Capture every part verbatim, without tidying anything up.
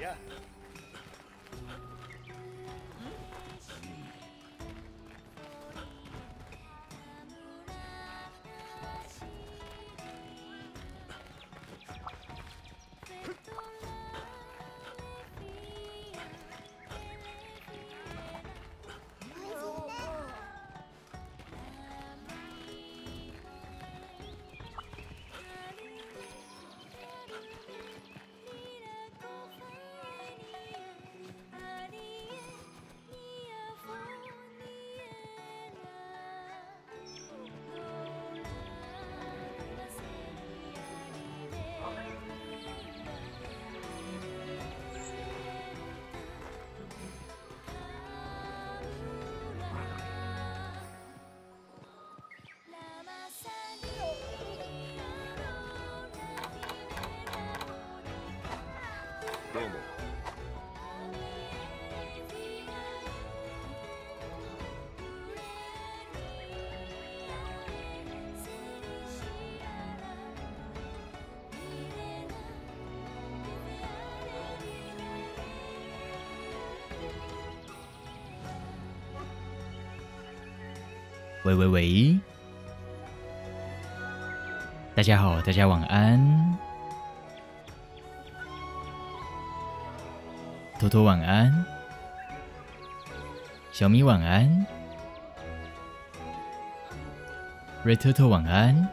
Yeah.喂喂喂，大家好，大家晚安，多多晚安，小米晚安，瑞特特晚安，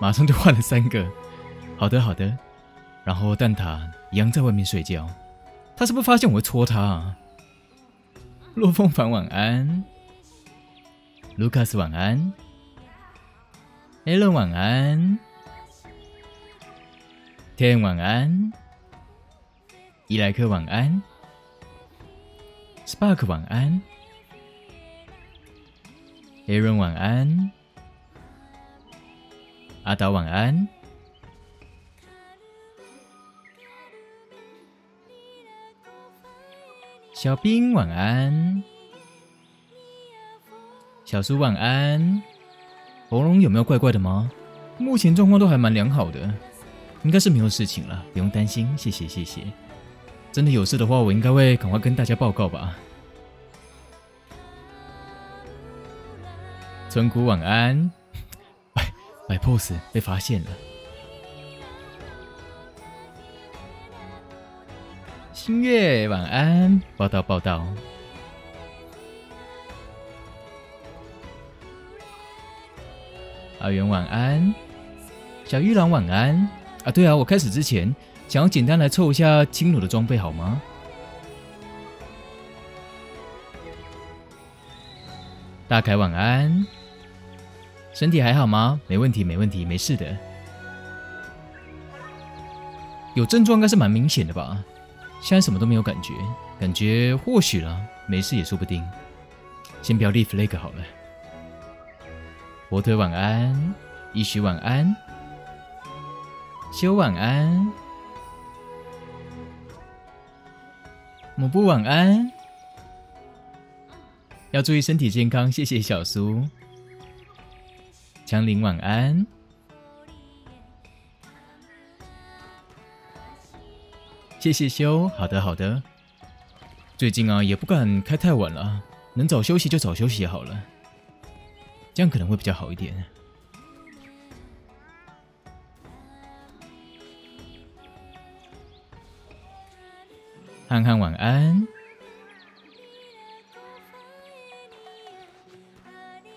马上就换了三个，好的好的，然后蛋挞一样在外面睡觉，他是不是发现我会戳他啊？洛风凡晚安。卢卡斯晚安 ，Allen 晚安 ，Ten 晚安，伊莱克晚安 ，Spark 晚安 ，Aaron 晚安，阿达晚安，小兵晚安。小苏晚安，喉咙有没有怪怪的吗？目前状况都还蛮良好的，应该是没有事情了，不用担心，谢谢谢谢。真的有事的话，我应该会赶快跟大家报告吧。村姑晚安，摆摆 pose 被发现了。星月晚安，报道报道。阿元晚安，小玉郎晚安啊！对啊，我开始之前想要简单来凑一下轻弩的装备好吗？大凯晚安，身体还好吗？没问题，没问题，没事的。有症状应该是蛮明显的吧？现在什么都没有感觉，感觉或许啦，没事也说不定。先不要立 flag 好了。火腿晚安，一许晚安，修晚安，抹布晚安，要注意身体健康，谢谢小苏。强林晚安，谢谢修，好的好的。最近啊也不敢开太晚了，能早休息就早休息好了。这样可能会比较好一点。汉汉晚安，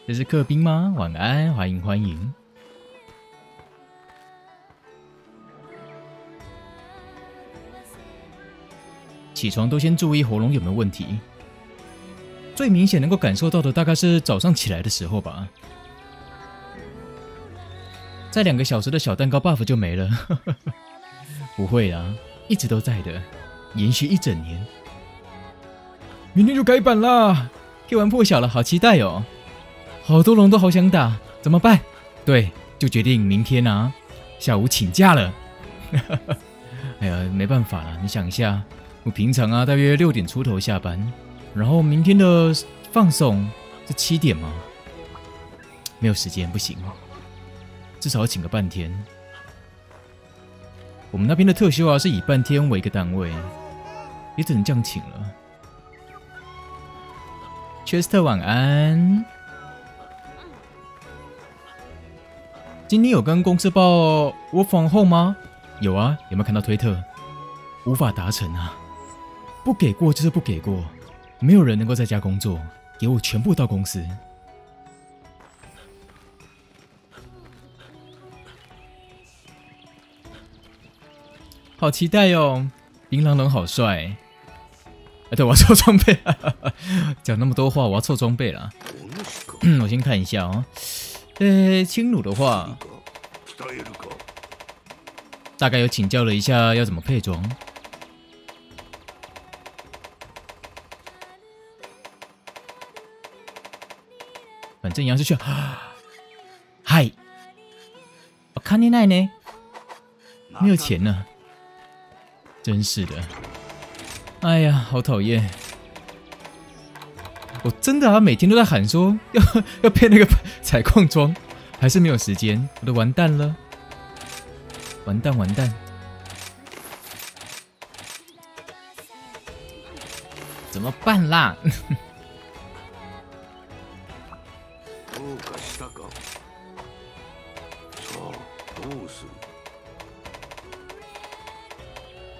这是克宾吗？晚安，欢迎欢迎。起床都先注意喉咙有没有问题。最明显能够感受到的大概是早上起来的时候吧，在两个小时的小蛋糕 buff 就没了不会啦，一直都在的，延续一整年。明天就改版啦，贴完破晓了，好期待哦！好多龙都好想打，怎么办？对，就决定明天啊，下午请假了哎呀，没办法啦，你想一下，我平常啊大约六点出头下班，然后明天的放送是七点吗？没有时间，不行，至少要请个半天。我们那边的特休啊是以半天为一个单位，也只能这样请了。Chester 晚安。今天有跟公司报 work from home 吗？有啊，有没有看到推特？无法达成啊，不给过就是不给过，没有人能够在家工作，给我全部到公司。 好期待哦！琳琅人好帅。哎，对，我要凑装备了。讲那么多话，我要凑装备了。我先看一下哦。呃，轻弩的话，大概有请教了一下要怎么配装。反正一样是去。嗨，我看你奈呢，没有钱呢。 真是的，哎呀，好讨厌！我真的啊，每天都在喊说要要配那个采矿装，还是没有时间，我都完蛋了，完蛋完蛋！怎么办啦？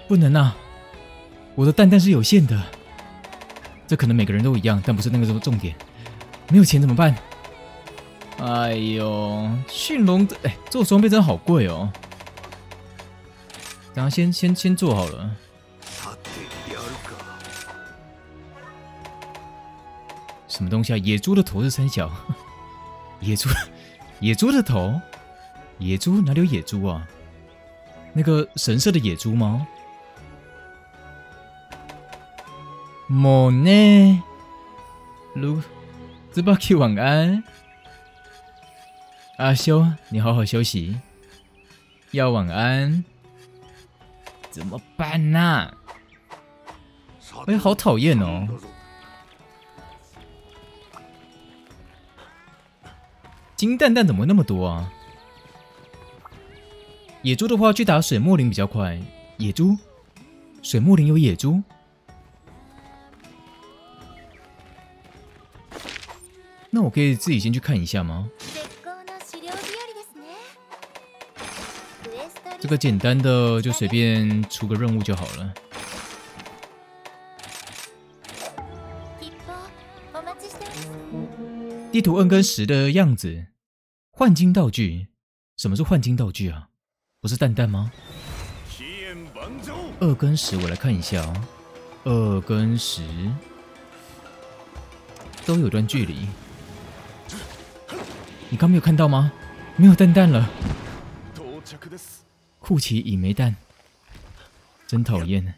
不能啊！我的蛋蛋是有限的，这可能每个人都一样，但不是那个重点。没有钱怎么办？哎呦，驯龙的哎，做装备真的好贵哦。等下先先先做好了。什么东西啊？野猪的头是三小，野猪，野猪的头，野猪哪里有野猪啊？那个神社的野猪吗？ 莫呢？如芝巴 Q 晚安，阿修你好好休息，要晚安。怎么办呐、啊？哎、欸，好讨厌哦！金蛋蛋怎么那么多啊？野猪的话，去打水墨林比较快。野猪，水墨林有野猪。 那我可以自己先去看一下吗？这个简单的就随便出个任务就好了。地图 N 跟十的样子，换金道具。什么是换金道具啊？不是蛋蛋吗？二跟十，我来看一下哦。二跟十都有段距离。 你刚没有看到吗？没有蛋蛋了。库奇已没蛋，真讨厌。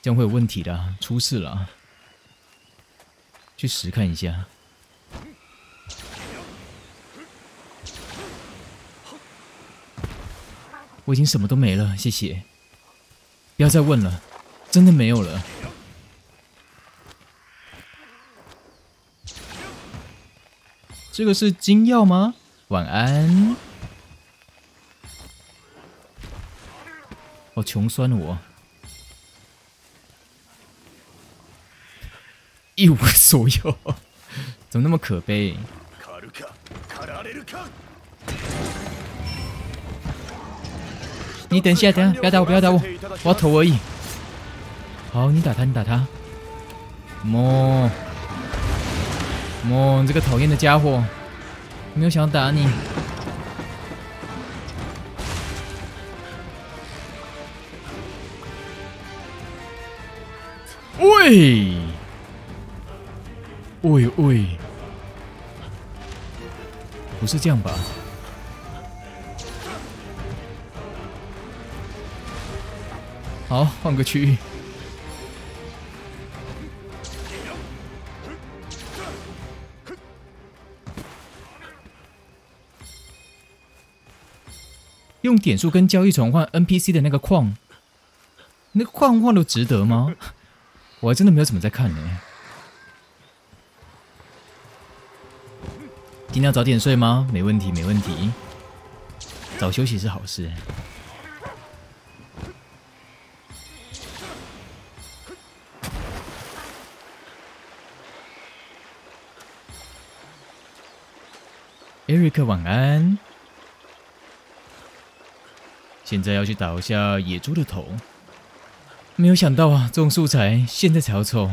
这样会有问题的、啊，出事了、啊。去实看一下。我已经什么都没了，谢谢。不要再问了，真的没有了。 这个是金钥吗？晚安。好穷酸我，一无所有，怎么那么可悲？你等一下，等一下，不要打我，不要打我，我要投而已。好，你打他，你打他。莫。 莫，这个讨厌的家伙，没有想打你。喂，喂喂，不是这样吧？好，换个区域。 用点数跟交易宠换 N P C 的那个矿，那个矿换都值得吗？我还真的没有怎么在看呢、欸。今天要早点睡吗？没问题，没问题。早休息是好事、欸。Erica 晚安。现在要去打一下野猪的头。没有想到啊，这种素材现在才要抽。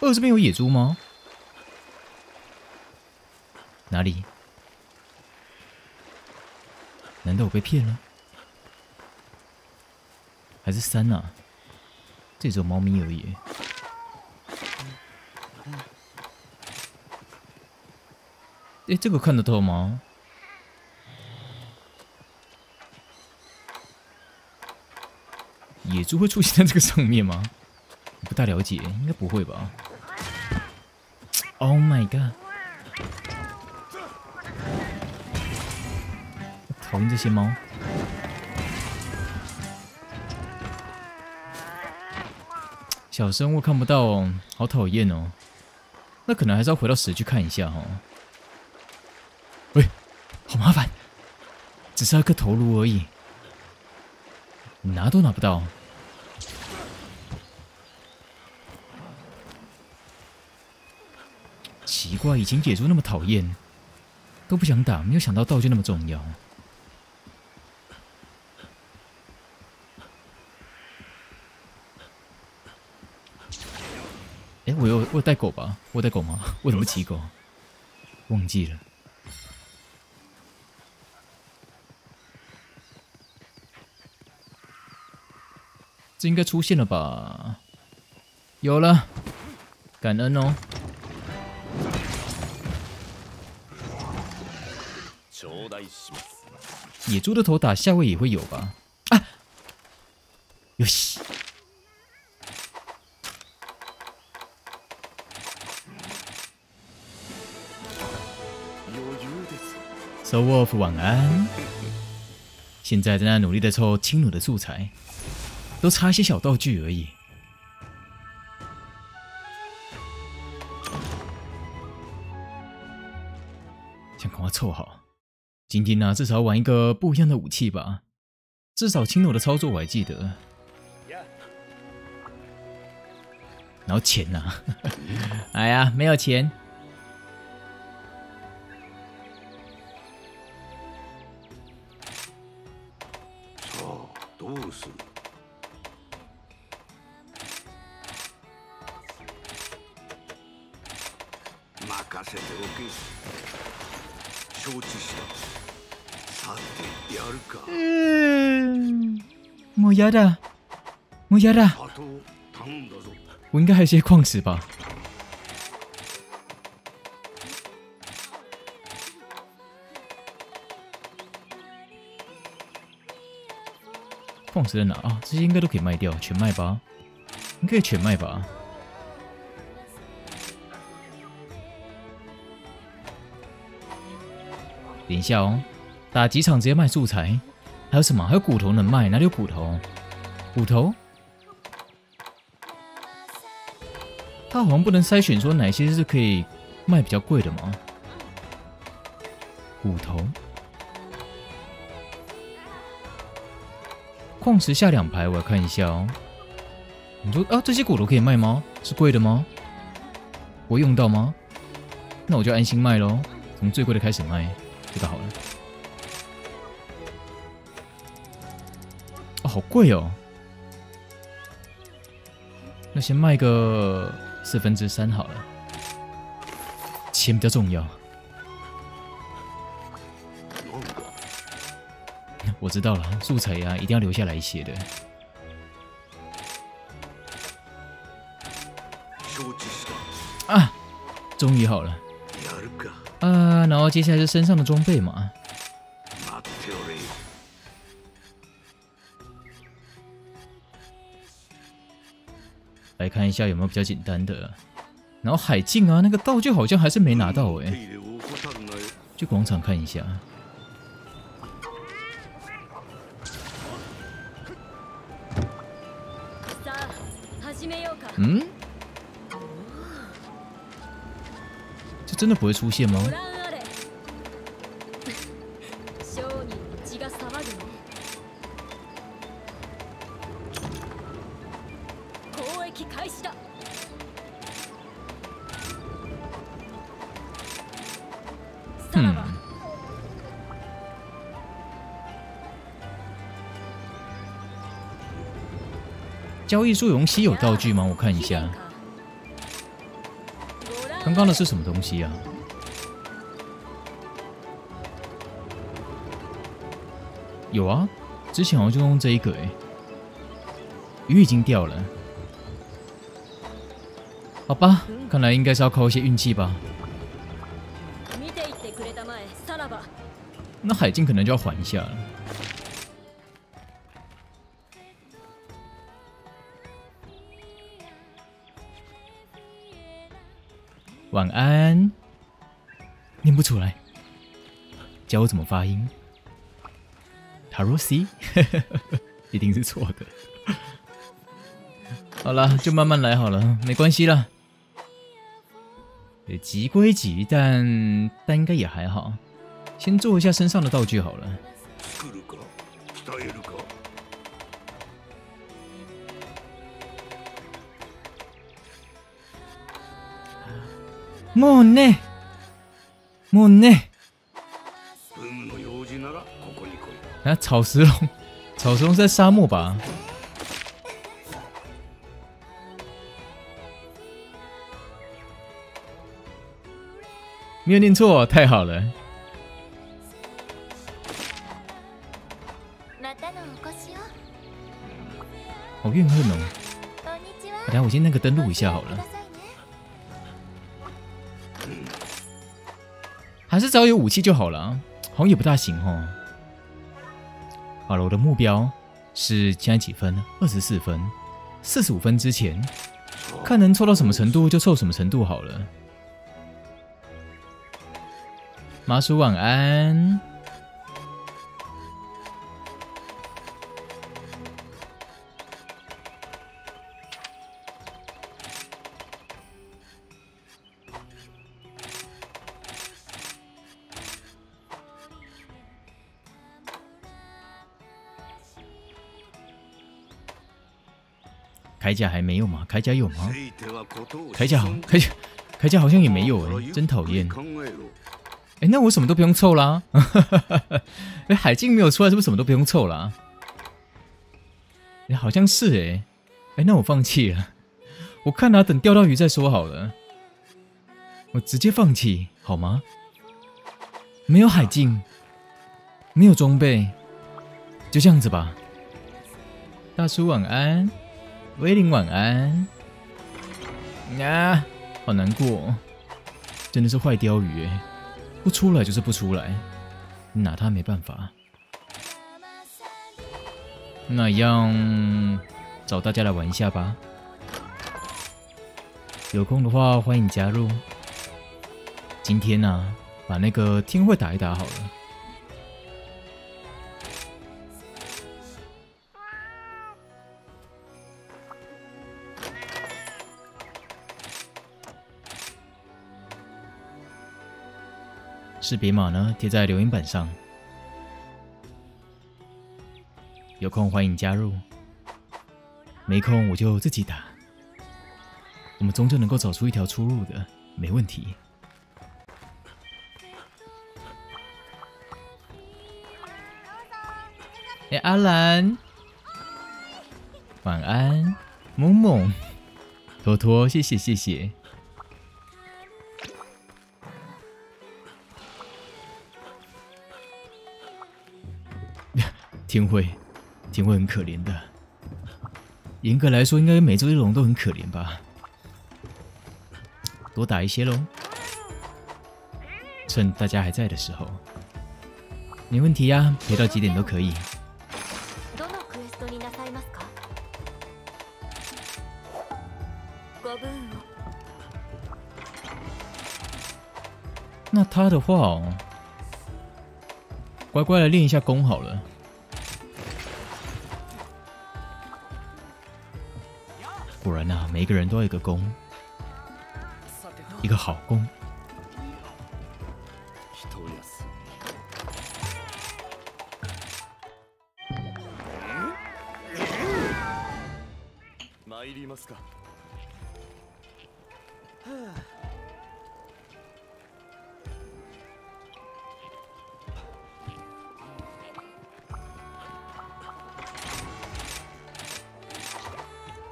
哦，这边有野猪吗？哪里？难道我被骗了？还是山啊？这种猫咪而已。 哎，这个看得透吗？野猪会出现在这个上面吗？不大了解，应该不会吧 ？Oh my god！ 讨厌这些猫。小生物看不到哦，好讨厌哦。那可能还是要回到石去看一下哦。 喂，好麻烦，只是一个头颅而已，你拿都拿不到。奇怪，以前野猪那么讨厌，都不想打，没有想到道具那么重要。哎，我有我有带狗吧？我有带狗吗？我怎么骑狗？忘记了。 这应该出现了吧？有了，感恩哦。野猪的头打下位也会有吧？啊！よし。So Wolf 晚安。现在正在努力的抽轻弩的素材。 都差一些小道具而已。想赶快凑好。今天呢、啊，至少玩一个不一样的武器吧。至少轻弩的操作我还记得。然后钱啊，哎呀，没有钱。哦，どうする？ 嗯，莫亚的，莫亚的，我应该还有些矿石吧？矿石在哪啊？这些应该都可以卖掉，全卖吧？应该全卖吧？ 等一下哦，打几场直接卖素材，还有什么？还有骨头能卖？哪里有骨头？骨头？它好像不能筛选说哪些是可以卖比较贵的吗？骨头？矿石下两排，我来看一下哦。你说啊，这些骨头可以卖吗？是贵的吗？我用到吗？那我就安心卖咯，从最贵的开始卖。 这个好了，哦，好贵哦！那先卖个四分之三好了，钱比较重要。我知道了，素材呀、啊，一定要留下来一些的。啊，终于好了。 啊，然后接下来是身上的装备嘛。来看一下有没有比较简单的。然后海镜啊，那个道具好像还是没拿到哎、欸。去广场看一下。嗯？ 真的不会出现吗？ Hmm.交易祝融稀有道具吗？我看一下。刚刚的是什么东西啊？有啊，之前好像就用这一个哎、欸。鱼已经掉了。好吧，看来应该是要靠一些运气吧。 那海镜可能就要缓一下了。晚安，念不出来，教我怎么发音。塔罗西，一定是错的。好啦，就慢慢来好了，没关系啦。急归急，但但应该也还好。 先做一下身上的道具好了。もうね、もうね。啊，草食龙，草食龙在沙漠吧？没有念错，太好了。 好怨恨哦！等下我先那个登录一下好了。还是只要有武器就好了，好像也不大行哦。好了，我的目标是现在几分？二十四分，四十五分之前，看能凑到什么程度就凑什么程度好了。麻薯晚安。 铠甲还没有吗？铠甲有吗？铠甲好，铠甲，铠甲好像也没有哎、欸，真讨厌。哎、欸，那我什么都不用凑啦。哎欸，海镜没有出来，是不是什么都不用凑啦？哎、欸，好像是哎、欸。哎、欸，那我放弃了。我看啊，等钓到鱼再说好了。我直接放弃好吗？没有海镜，没有装备，就这样子吧。大叔晚安。 威灵晚安，啊，好难过、哦，真的是坏鲷鱼哎，不出来就是不出来，你拿它没办法。那样找大家来玩一下吧，有空的话欢迎加入。今天啊，把那个天会打一打好了。 识别码呢，贴在留言板上。有空欢迎加入，没空我就自己打。我们终究能够找出一条出路的，没问题。哎、欸，阿兰，晚安，萌萌，托托，谢谢谢谢。 天慧，天慧很可怜的。严格来说，应该每只龙都很可怜吧？多打一些龙，趁大家还在的时候。没问题呀、啊，陪到几点都可以。那他的话哦，乖乖来练一下功好了。 果然啊，每一个人都有一个弓，一个好弓。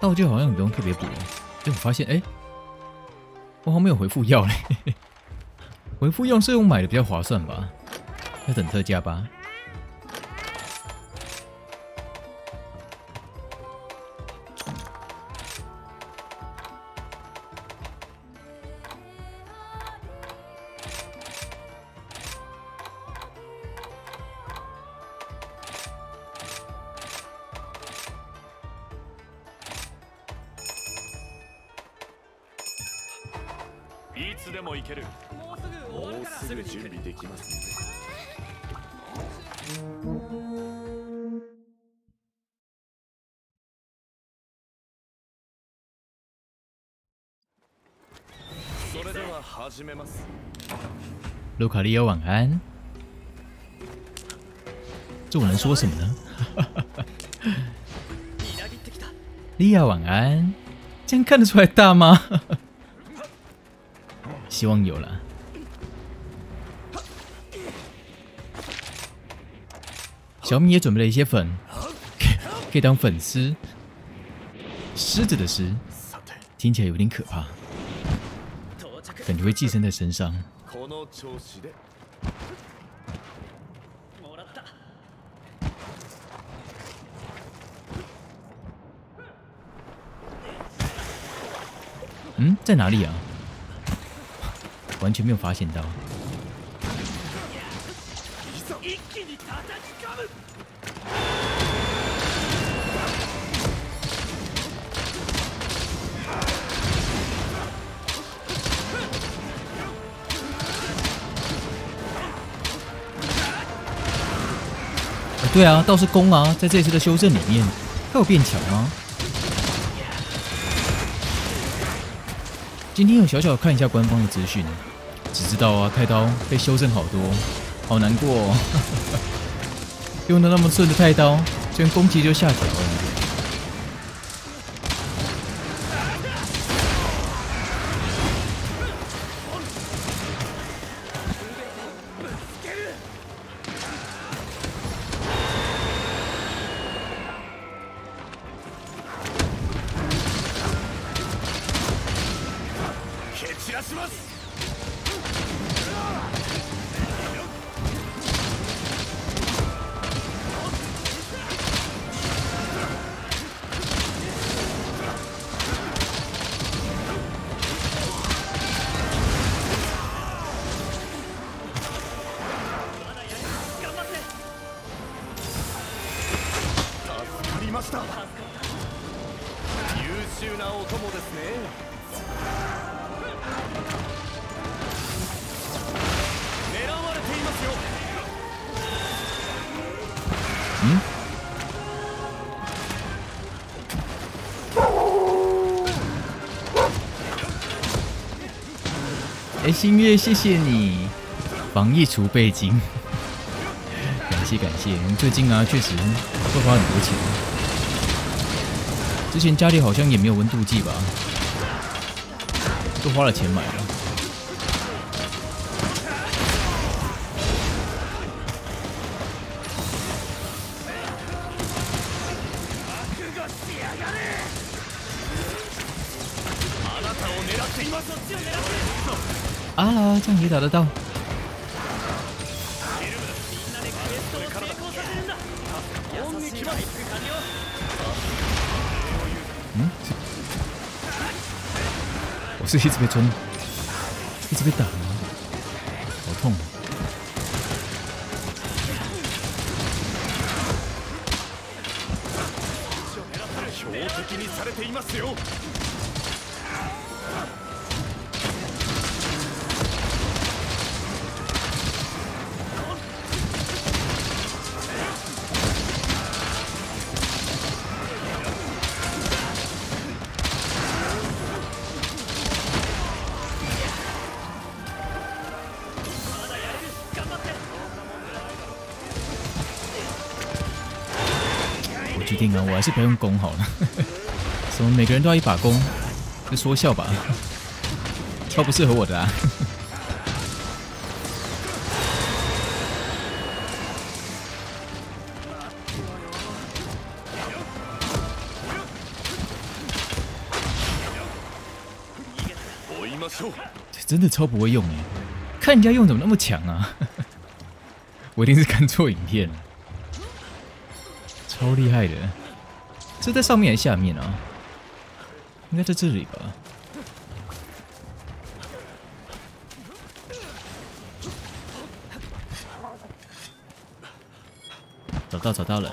但我觉得好像也不用特别补。哎，我发现哎、欸，我好像没有回复药嘞。回复药是用买的比较划算吧？要等特价吧。 卢卡利欧晚安。这我能说什么呢？莉亚晚安。这样看得出来大吗？希望有啦。小米也准备了一些粉，可以当粉丝。狮子的狮，听起来有点可怕。 感觉会寄生在身上。嗯，在哪里啊？完全没有发现到。对啊，倒是攻啊，在这次的修正里面，它有变强吗？今天有小小看一下官方的资讯，只知道啊，开刀被修正好多，好难过哦。用的那么顺的太刀，居然攻击就下调了。 星月，谢谢你防疫储备金，感谢感谢。最近啊，确实会花很多钱。之前家里好像也没有温度计吧，都花了钱买了。啊，这样也打得到。嗯，我是一直被穿，一直被打吗？好痛！定啊，我还是不要用弓好了。什么每个人都要一把弓，就说笑吧，超不适合我的啊。这真的超不会用哎，看人家用怎么那么强啊！我一定是看错影片了，超厉害的。这在上面还是下面啊？应该在这里吧。 找到，找到了！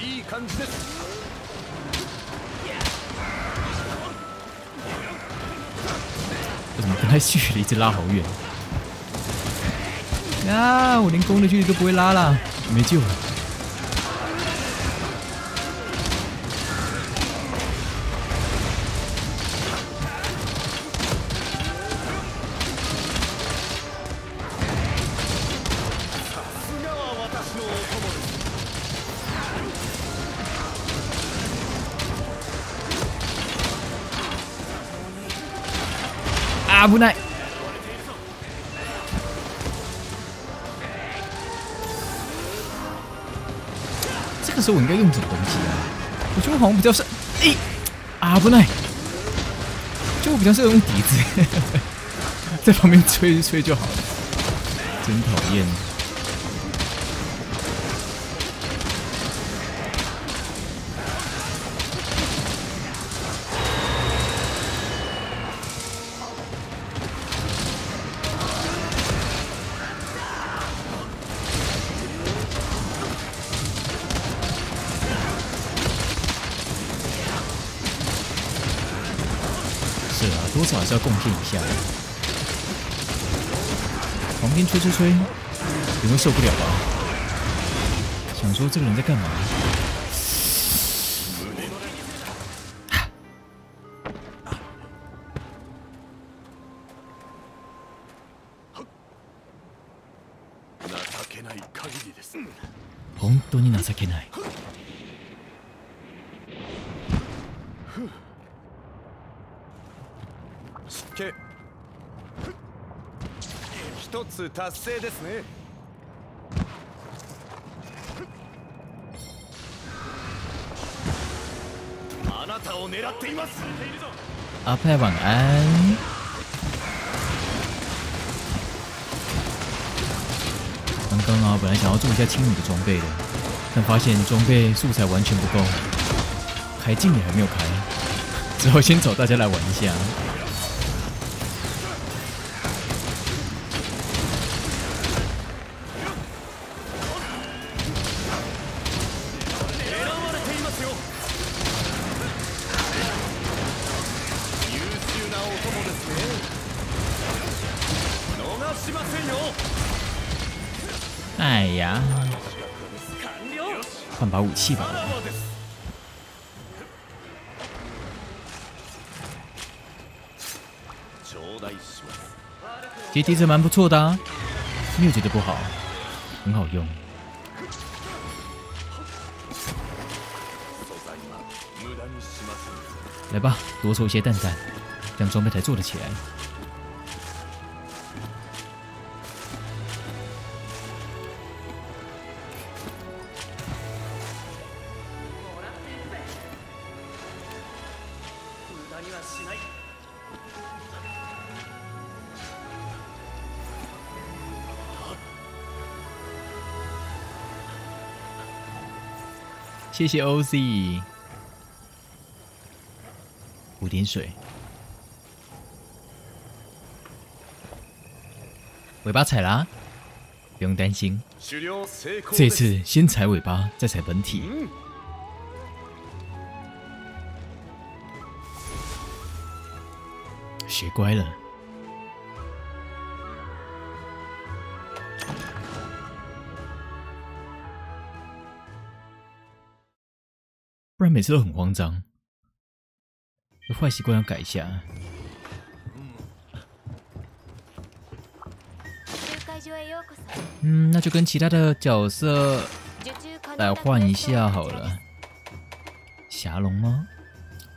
いい感じです。 跟他距离一直拉好远啊！我连攻的距离都不会拉啦，没救了。啊，不耐！这个时候我应该用什么东西啊？我觉得我好像比较是，哎、欸，啊，不耐！就我比较适合用笛子，在旁边吹一吹就好了，真讨厌。 多少还是要贡献一下。旁边吹吹吹，有没有受不了啊？想说这个人在干嘛？本当に情けない。 一つ達成ですね。あなたを狙っています。阿派晚安。刚刚啊，本来想要做一下轻弩的装备的，但发现装备素材完全不够，开镜也还没有开，只好先找大家来玩一下。 哎呀，换把武器吧。其实笛子蛮不错的啊，没有觉得不好，很好用。 来吧，多抽一些蛋蛋，这样装备才做得起来。谢谢 O Z。 五点水，尾巴踩啦，不用担心。这次先踩尾巴，再踩本体。学乖了。不然每次都很慌张。 坏习惯要改一下。嗯，那就跟其他的角色来换一下好了。霞龙吗？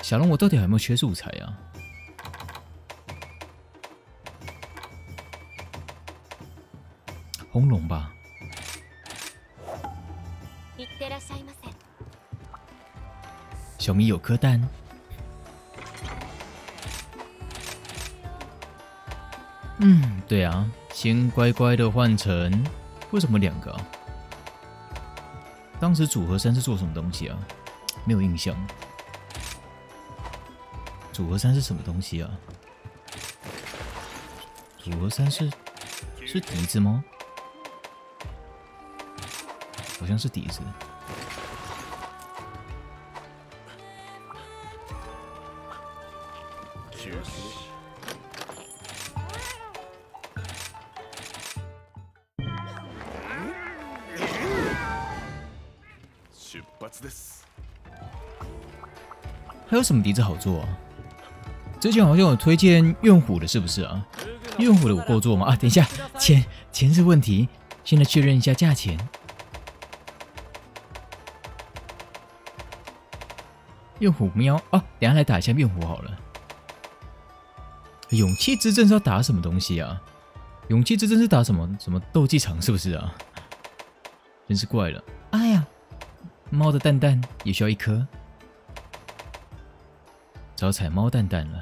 霞龙，我到底还有没有缺素材啊？红龙吧。小米有颗蛋。 嗯，对啊，先乖乖的换成，为什么两个啊？当时组合三是做什么东西啊？没有印象。组合三是什么东西啊？组合三是是笛子吗？好像是笛子。还有什么笛子好做啊？之前好像有推荐怨虎的，是不是啊？怨虎的我够做吗？啊，等一下，钱钱是问题，先来确认一下价钱。怨虎喵啊，等下来打一下怨虎好了。勇气之阵是要打什么东西啊？勇气之阵是打什么什么斗技场是不是啊？真是怪了，哎呀，猫的蛋蛋也需要一颗。 找采猫蛋蛋了。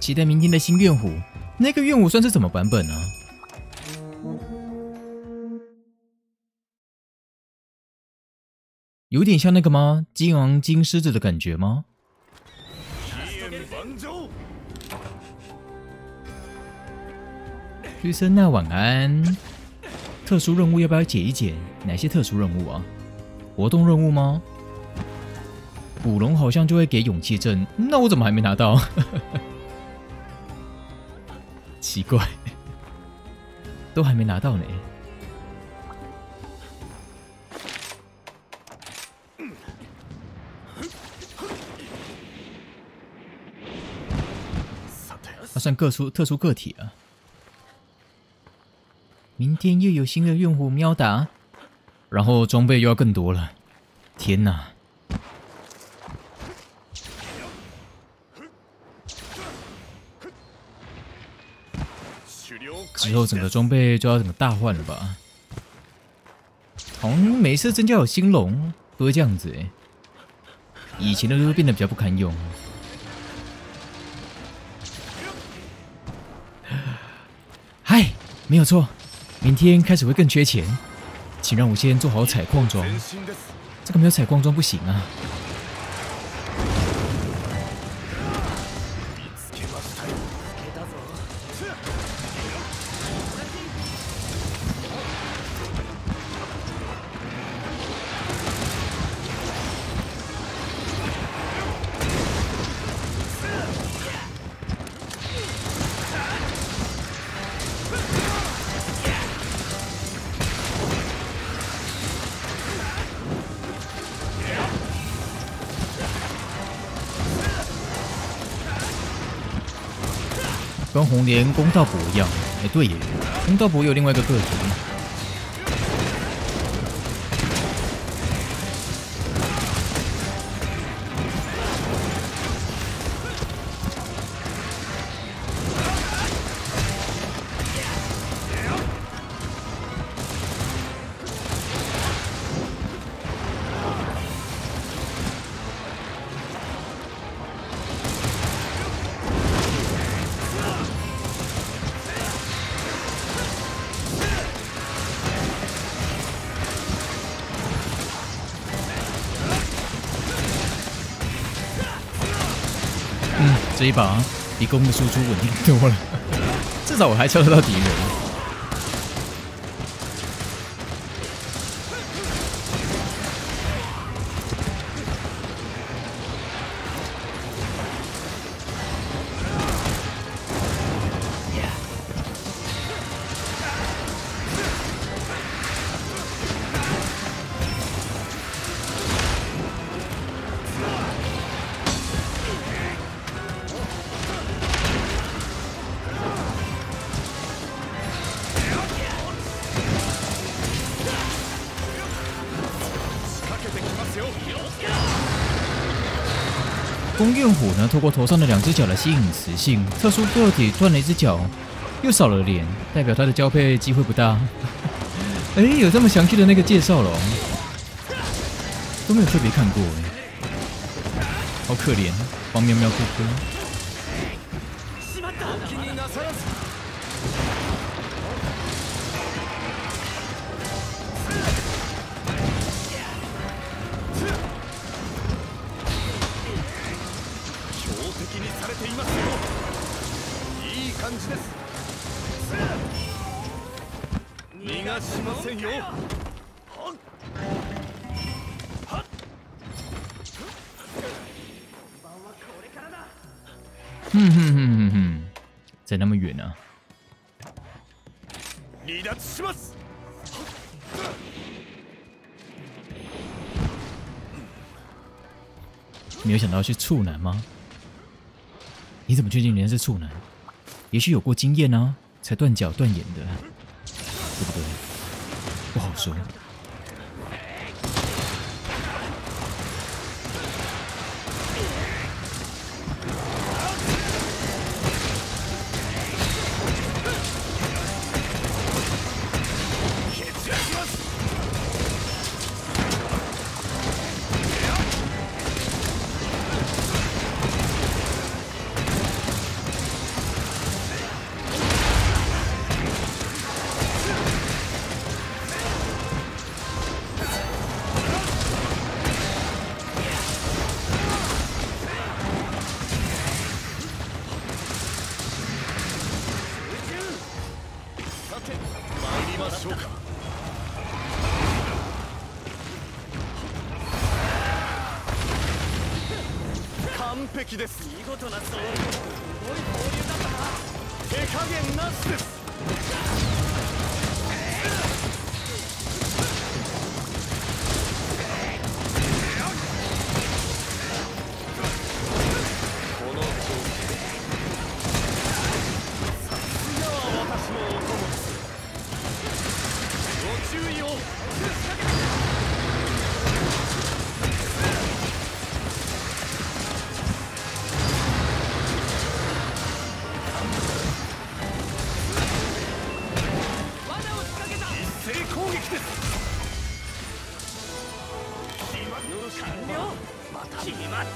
期待明天的新怨虎，那个怨虎算是什么版本啊？有点像那个吗？金昂金狮子的感觉吗？ 绿森娜晚安。 特殊任务要不要解一解？哪些特殊任务啊？活动任务吗？古龙好像就会给勇气证，那我怎么还没拿到？奇怪，都还没拿到呢。那、啊、算特殊特殊个体啊。 明天又有新的用户喵打，然后装备又要更多了，天哪！之后整个装备就要整个大换了吧？好像每次增加有新龙都会这样子哎、欸，以前的都会变得比较不堪用。 没有错，明天开始会更缺钱，请让我先做好采矿装。这个没有采矿装不行啊！跟红莲公道伯一样，哎，对耶，公道伯有另外一个个体。这一把比弓的输出稳定多了，至少我还敲得到敌人。弓焰虎呢，透过头上的两只角来吸引雌性特殊个体，断了一只角，又少了脸，代表它的交配机会不大。哎，有这么详细的那个介绍了、哦，都没有特别看过哎，好可怜，黄喵喵哥哥。 哼哼哼哼哼，在那么远呢、啊。没有想到是处男吗？你怎么确定人家是处男？也许有过经验啊，才断脚断眼的，对不对？不好说。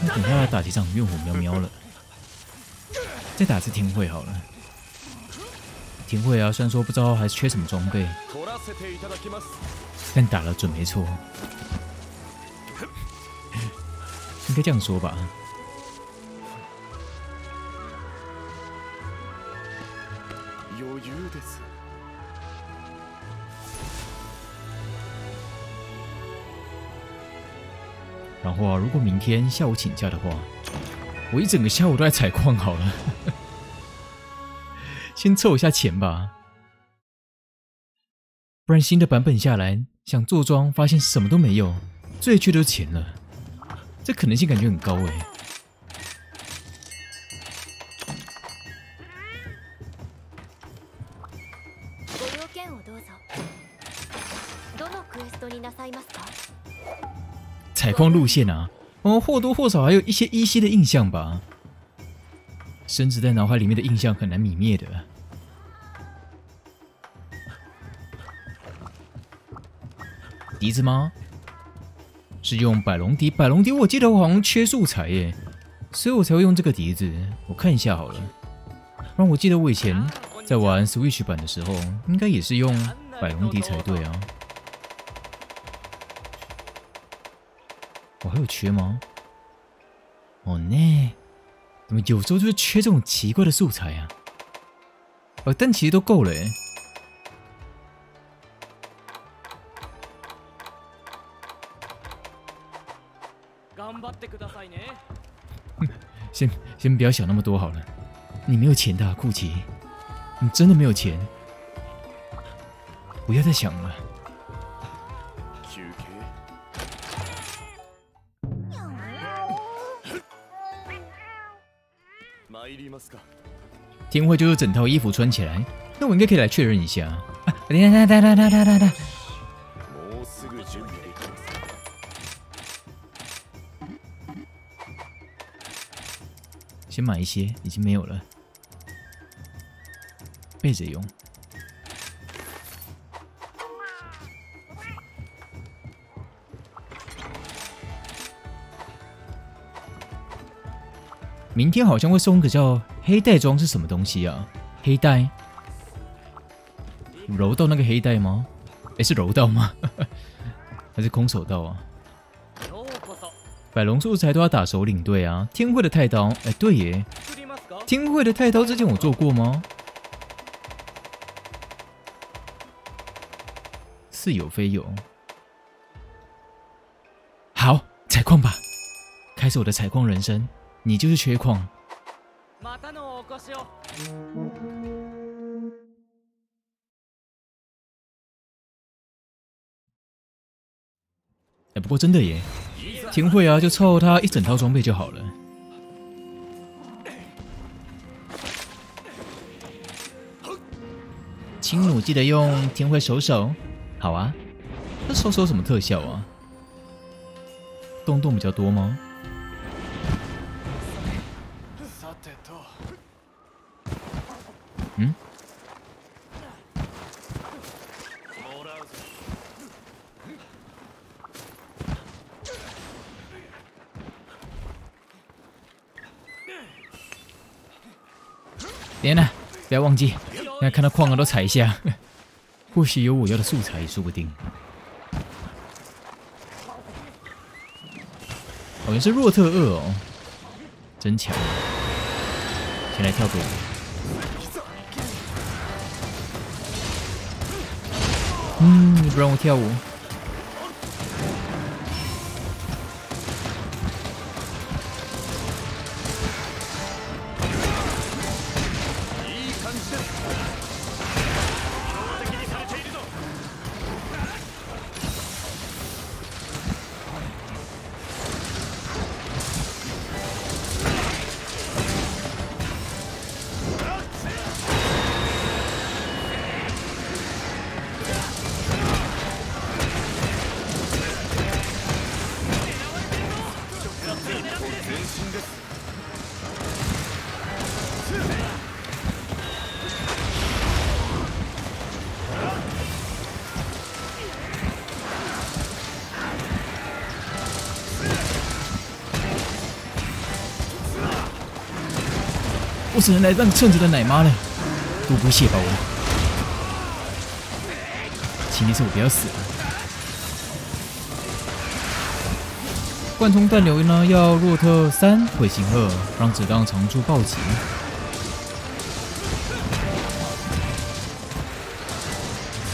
那等一下打几场用火喵喵了，再打次天会好了。天会啊，虽然说不知道还缺什么装备，但打了准没错。应该这样说吧。然后啊，如果明天下午请假的话，我一整个下午都在采矿好了，先凑一下钱吧。不然新的版本下来，想做庄发现什么都没有，最缺的就是钱了，这可能性感觉很高哎。采矿路线啊，哦，或多或少还有一些依稀的印象吧。深植在脑海里面的印象很难泯灭的。笛子吗？是用百龙笛，百龙笛我记得我好像缺素材耶，所以我才会用这个笛子。我看一下好了，不然我记得我以前在玩 Switch 版的时候，应该也是用百龙笛才对啊。 我、哦、还有缺吗？哦呢，怎么有时候就是缺这种奇怪的素材啊？哦，但其实都够了哎。先先不要想那么多好了，你没有钱的、啊，酷奇，你真的没有钱，不要再想了。 天会就是整套衣服穿起来，那我应该可以来确认一下啊！等等等等等等等，先买一些，已经没有了，备着用。明天好像会送个叫黑带装是什么东西啊？黑带，柔道那个黑带吗？哎，是柔道吗？还是空手道啊？ 百龙素材都要打首领队啊！天慧的太刀，哎，对耶！天慧的太刀之前我做过吗？似有非有。好，采矿吧！开始我的采矿人生。你就是缺矿。哎，不过真的耶！ 天慧啊，就凑他一整套装备就好了。轻弩记得用天慧手手，好啊。那手手什么特效啊？洞洞比较多吗？嗯？ 别呢，不要忘记，那看到矿啊都踩一下，或许有我要的素材，说不定。好像是弱特二哦，真强！先来跳个舞。嗯，你不让我跳舞。 我只能来让趁着的奶妈了，多不屑吧我！请你说我不要死了。贯通弹流呢，要弱特三彗星二，让子弹长处暴击。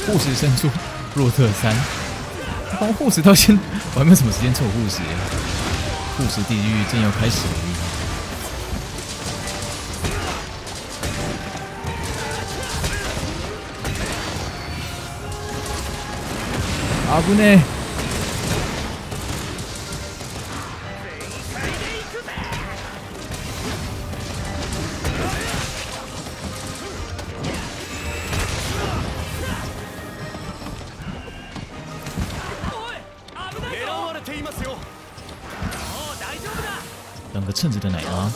护士伸出弱特三，当护士到现在我还没有什么时间凑护士，护士地狱正要开始而已。 阿布内，两个称职的奶妈。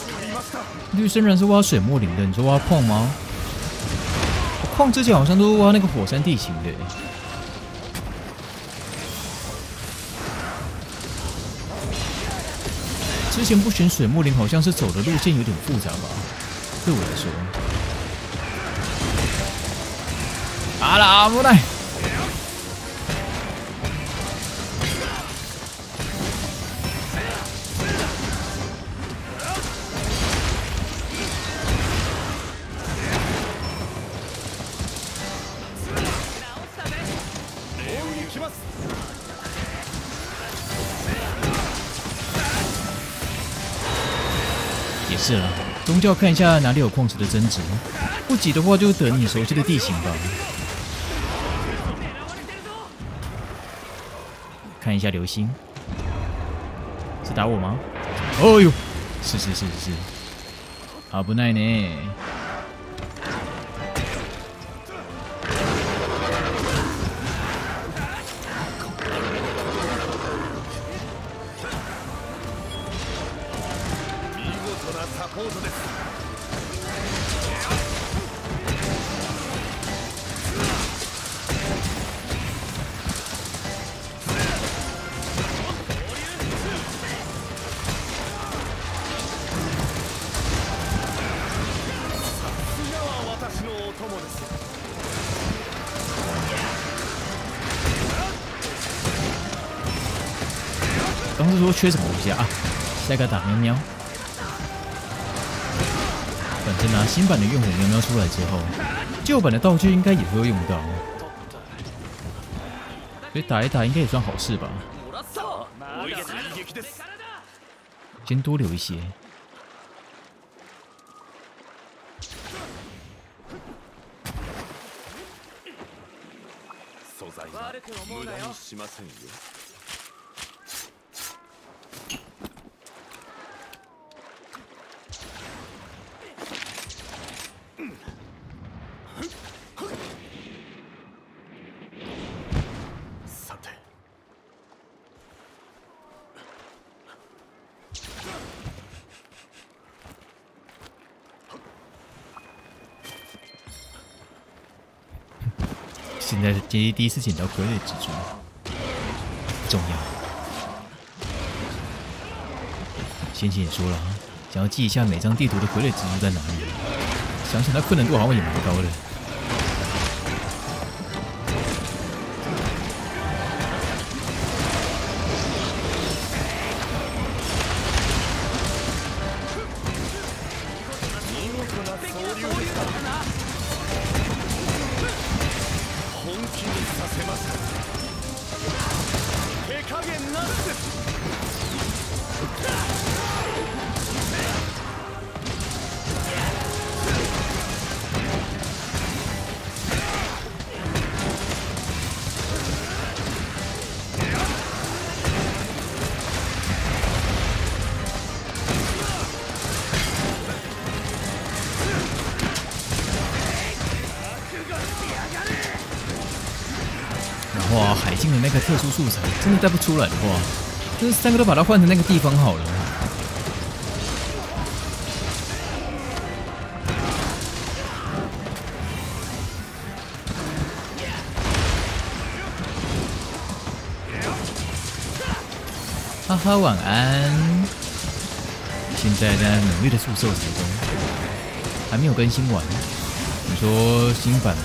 绿生人是挖水墨林的，你说挖矿吗？矿之前好像都是挖那个火山地形的。 之前不选水墨林，好像是走的路线有点复杂吧，对我来说。阿拉莫奈，是了，宗教看一下哪里有矿池的增值，不急的话就等你熟悉的地形吧。看一下流星，是打我吗？哦呦，是是是是是，好不耐呢。トなサポートです。 刚是说缺什么武器啊？下个打喵喵。反正啊，新版的怨火喵喵出来之后，旧版的道具应该也会用到，所以打一打应该也算好事吧。先多留一些。 悪く思うなよ。さて。现在是第一次捡到傀儡蜘蛛，不重要。先前也说了啊，想要记一下每张地图的傀儡蜘蛛在哪里。想想它困难度好像也蛮高的。 哇，海镜的那个特殊素材真的带不出来的话，这三个都把它换成那个地方好了。哈哈，晚安。现在在努力的素色彩中，还没有更新完。你说新版吗？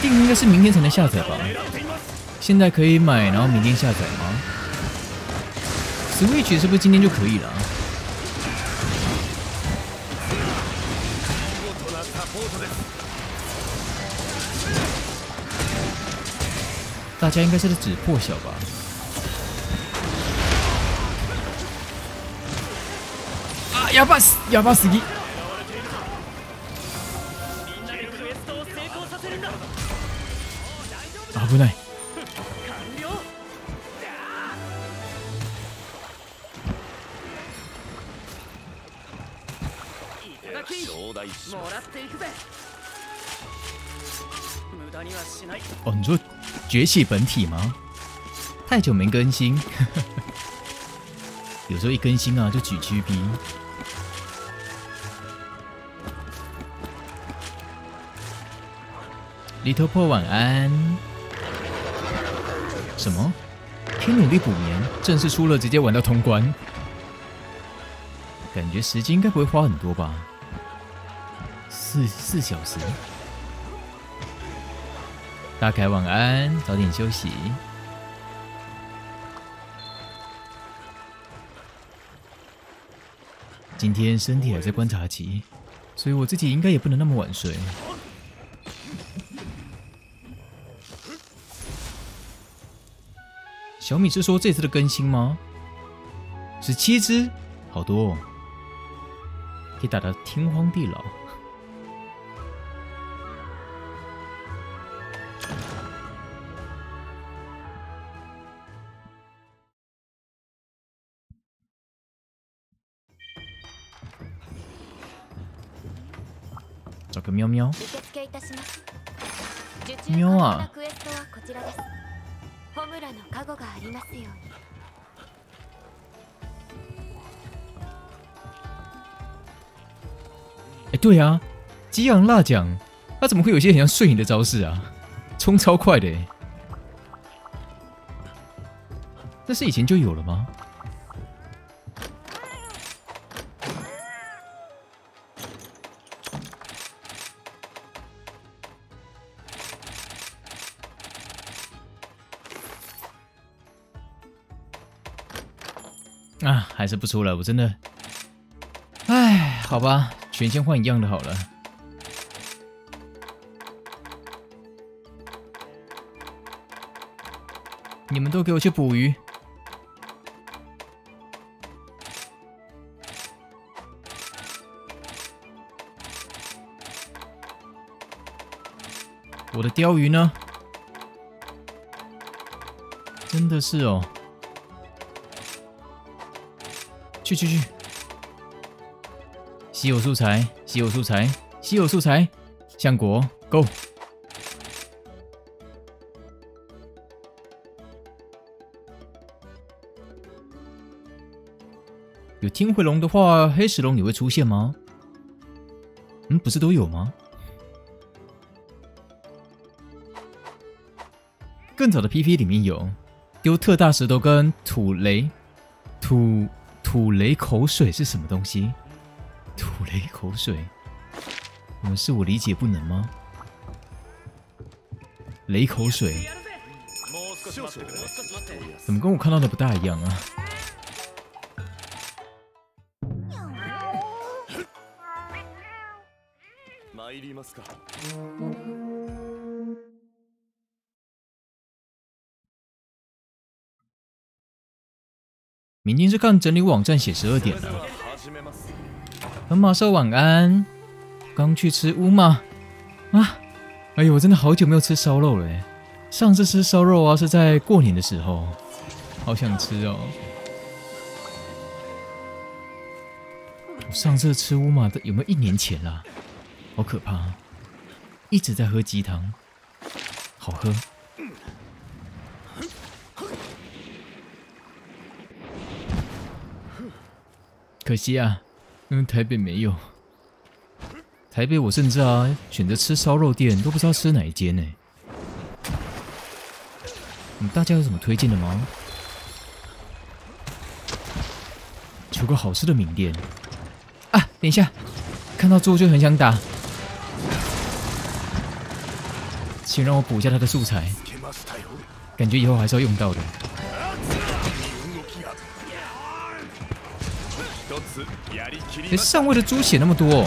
定应该是明天才能下载吧？现在可以买，然后明天下载吗 ？Switch 是不是今天就可以了？大家应该是指破晓吧？啊，やばす、やばすぎ。 危ない。哦，你说崛起本体吗？太久没更新，有时候一更新啊就举 G B。 李头破晚安。 什么？天努力补眠，正式出了直接玩到通关，感觉时间应该不会花很多吧？四四小时。大凯晚安，早点休息。今天身体还在观察期，所以我自己应该也不能那么晚睡。 小米是说这次的更新吗？ 十七只，好多哦，可以打得天荒地老。找个喵喵。喵啊！ ホムラの加護がありますように。对啊，激昂辣奖，那、啊、怎么会有些很像睡影的招式啊？冲超快的、欸，那是以前就有了吗？啊，还是不出来，我真的，哎，好吧，全先换一样的好了。你们都给我去捕鱼。我的鲷鱼呢？真的是哦。 去去去！稀有素材，稀有素材，稀有素材！橡果 ，Go！ 有天回龙的话，黑石龙你会出现吗？嗯，不是都有吗？更早的 P P 里面有丢特大石头跟土雷土。 土雷口水是什么东西？土雷口水，你们是我理解不能吗？雷口水，怎么跟我看到的不大一样啊？明天是看整理网站写十二点了。河马兽晚安，刚去吃乌马啊！哎呦，我真的好久没有吃烧肉了。上次吃烧肉啊是在过年的时候，好想吃哦。我上次吃乌马的有没有一年前啦、啊？好可怕、啊！一直在喝鸡汤，好喝。 可惜啊，因为台北没有。台北我甚至啊选择吃烧肉店都不知道吃哪一间呢、欸。你们大家有什么推荐的吗？求个好吃的名店啊！等一下，看到猪就很想打，请让我补一下它的素材，感觉以后还是要用到的。 哎，上位的猪血那么多、哦，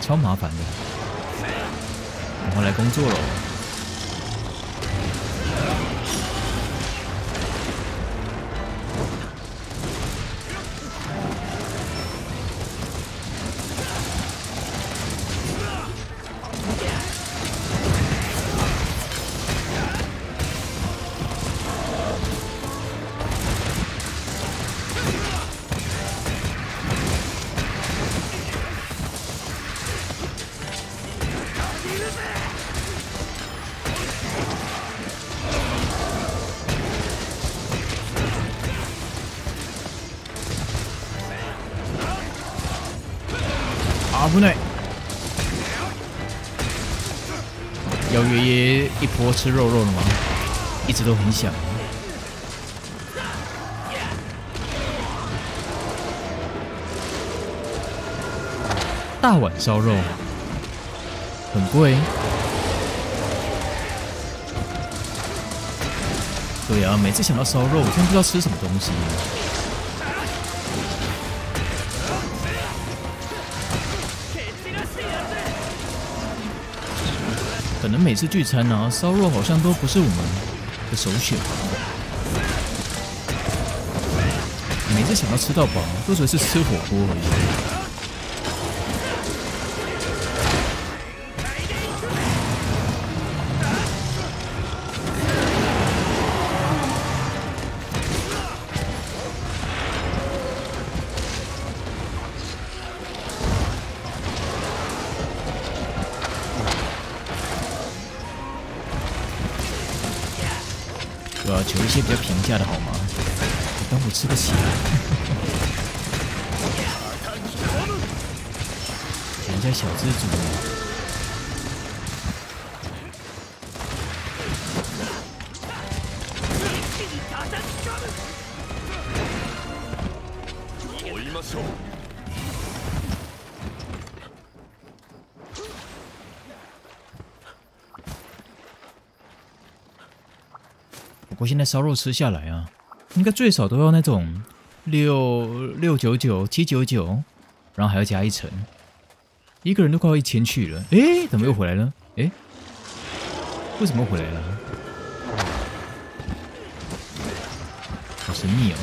超麻烦的。我来工作了。危ない。姚爷爷一波吃肉肉了吗？一直都很想。大碗烧肉很贵。对啊，每次想到烧肉，我真不知道吃什么东西。 可能每次聚餐呢、啊，烧肉好像都不是我们的首选。每次想要吃到饱，都只是吃火锅而已。对啊，求一些比较平价的好吗？你当我吃不起啊？人家小资主。 我现在烧肉吃下来啊，应该最少都要那种六六九九、七九九，然后还要加一层，一个人都快要一千去了。哎，怎么又回来了？哎，为什么回来了？好神秘哦！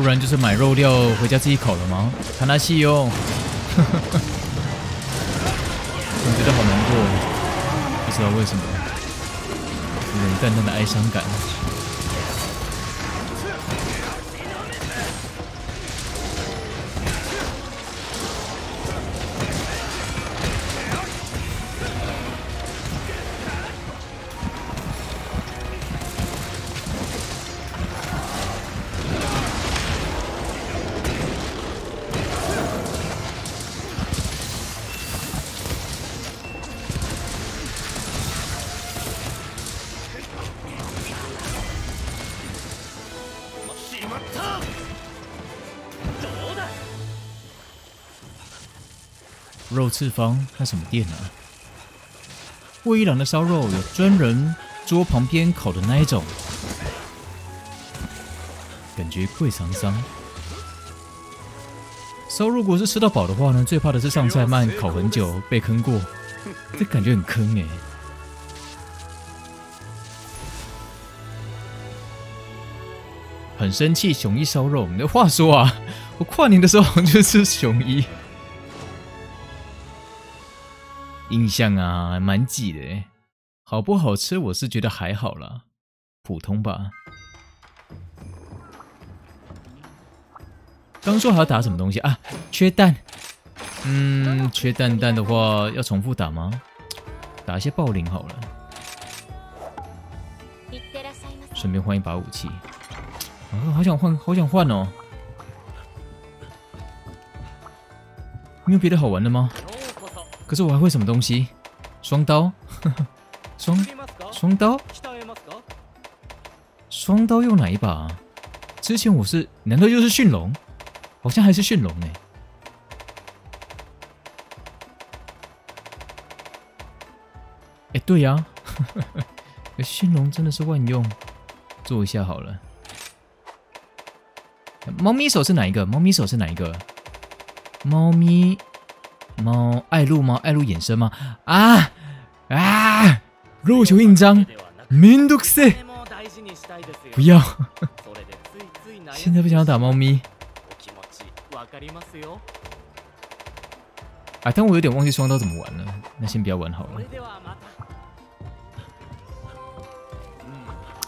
不然就是买肉料回家自己烤了吗？看他戏哦，我觉得好难过，不知道为什么，有种淡淡的哀伤感。肉次方那什么店啊？卫一郎的烧肉有专人桌旁边烤的那一种，感觉贵桑桑。烧肉如果是吃到饱的话呢，最怕的是上菜慢，烤很久被坑过，这感觉很坑哎、欸。 很生气，熊一烧肉。你的话说啊，我跨年的时候就吃熊一，印象啊蛮挤的欸。好不好吃，我是觉得还好啦，普通吧。刚说还要打什么东西啊？缺蛋。嗯，缺蛋蛋的话要重复打吗？打一些暴鳞好了。顺便换一把武器。 哦、好想换，好想换哦！没有别的好玩的吗？可是我还会什么东西？双刀，呵呵双双刀，双刀用哪一把、啊？之前我是，难道就是驯龙？好像还是驯龙呢。哎，对呀、啊，驯龙真的是万用，做一下好了。 猫咪手是哪一个？猫咪手是哪一个？猫咪猫爱露吗？爱露衍生吗？啊啊！肉球印章，めんどくせ。不要！现在不想要打猫咪。啊，但我有点忘记双刀怎么玩了，那先不要玩好了。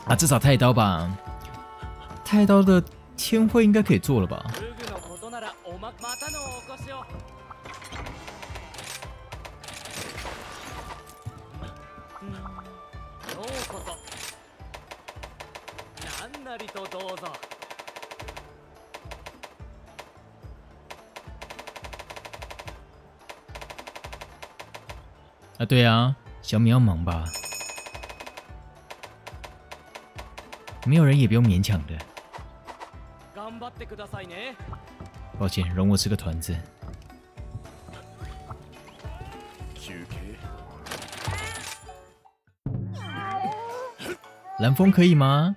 啊，至少太刀吧，太刀的。 天惠应该可以做了吧？啊，对啊，小米要忙吧？没有人也不用勉强的。 抱歉，容我吃个团子。蓝风可以吗？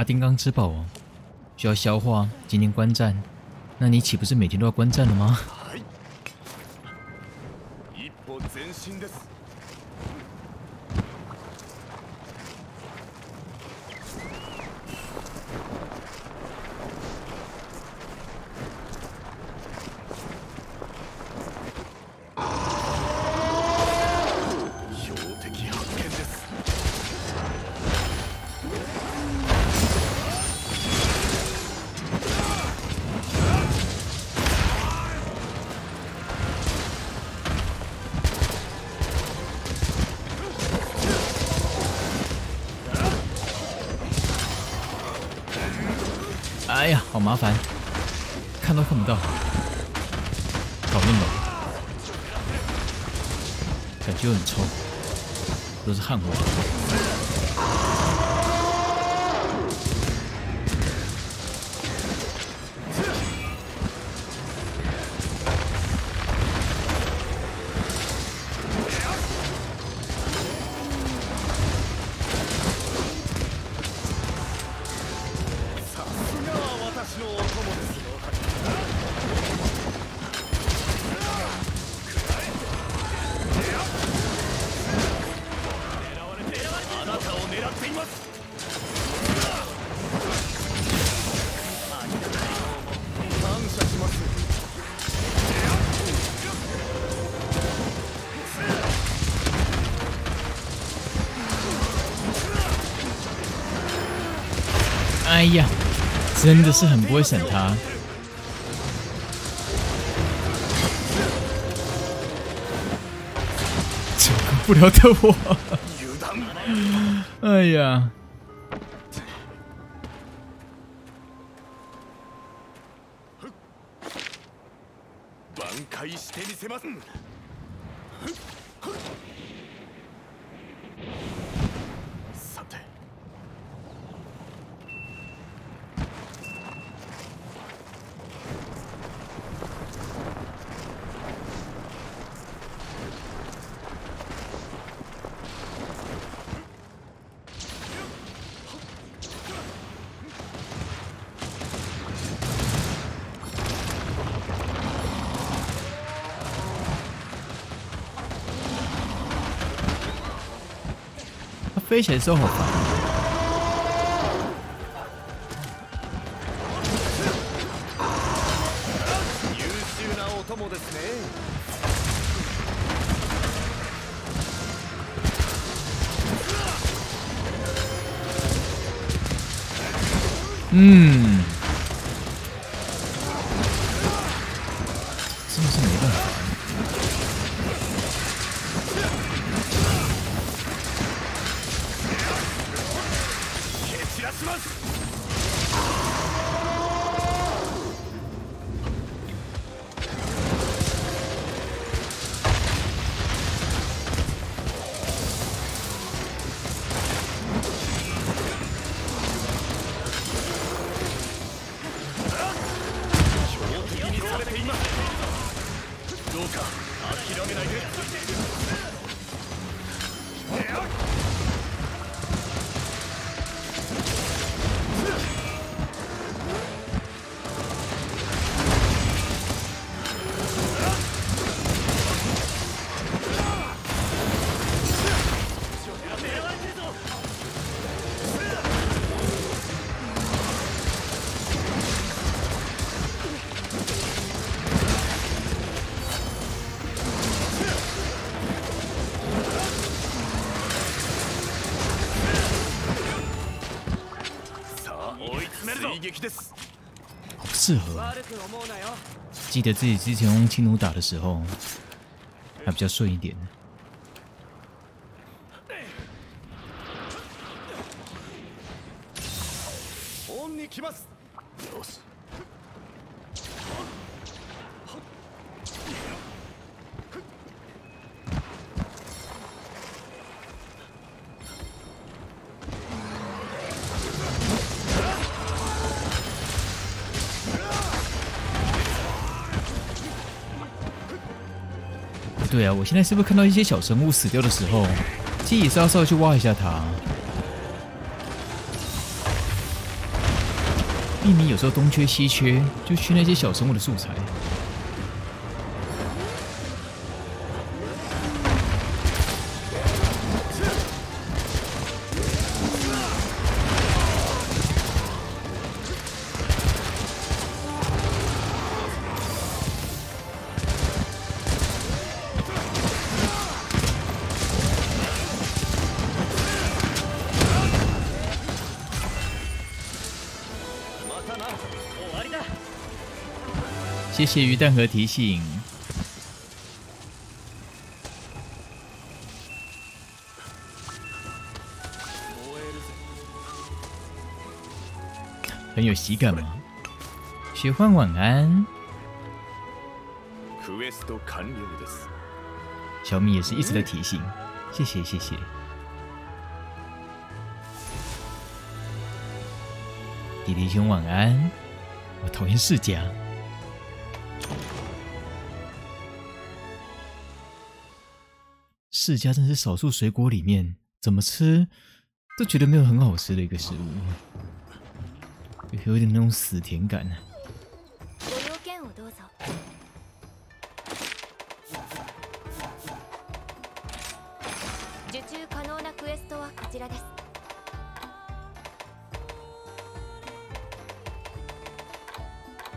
阿丁刚之宝哦，需要消化。今天观战，那你岂不是每天都要观战了吗？哎呀，好麻烦，看都看不到，搞定了，感觉很臭，都是汗味。哎呀，真的是很不会闪他。 不了的我，哎呀！飞起来的时候好烦。嗯，真的是没办法。 好不适合、啊。记得自己之前用轻弩打的时候，还比较顺一点。 对啊，我现在是不是看到一些小生物死掉的时候，其实也是要稍微去挖一下它。地名有时候东缺西缺，就缺那些小生物的素材。 谢谢鱼蛋和提醒。很有喜感吗？雪幻晚安。小米也是一直在提醒，谢谢谢谢。弟弟兄晚安。我讨厌世家。 释迦真是少数水果里面怎么吃都觉得没有很好吃的一个食物，有点那种死甜感啊。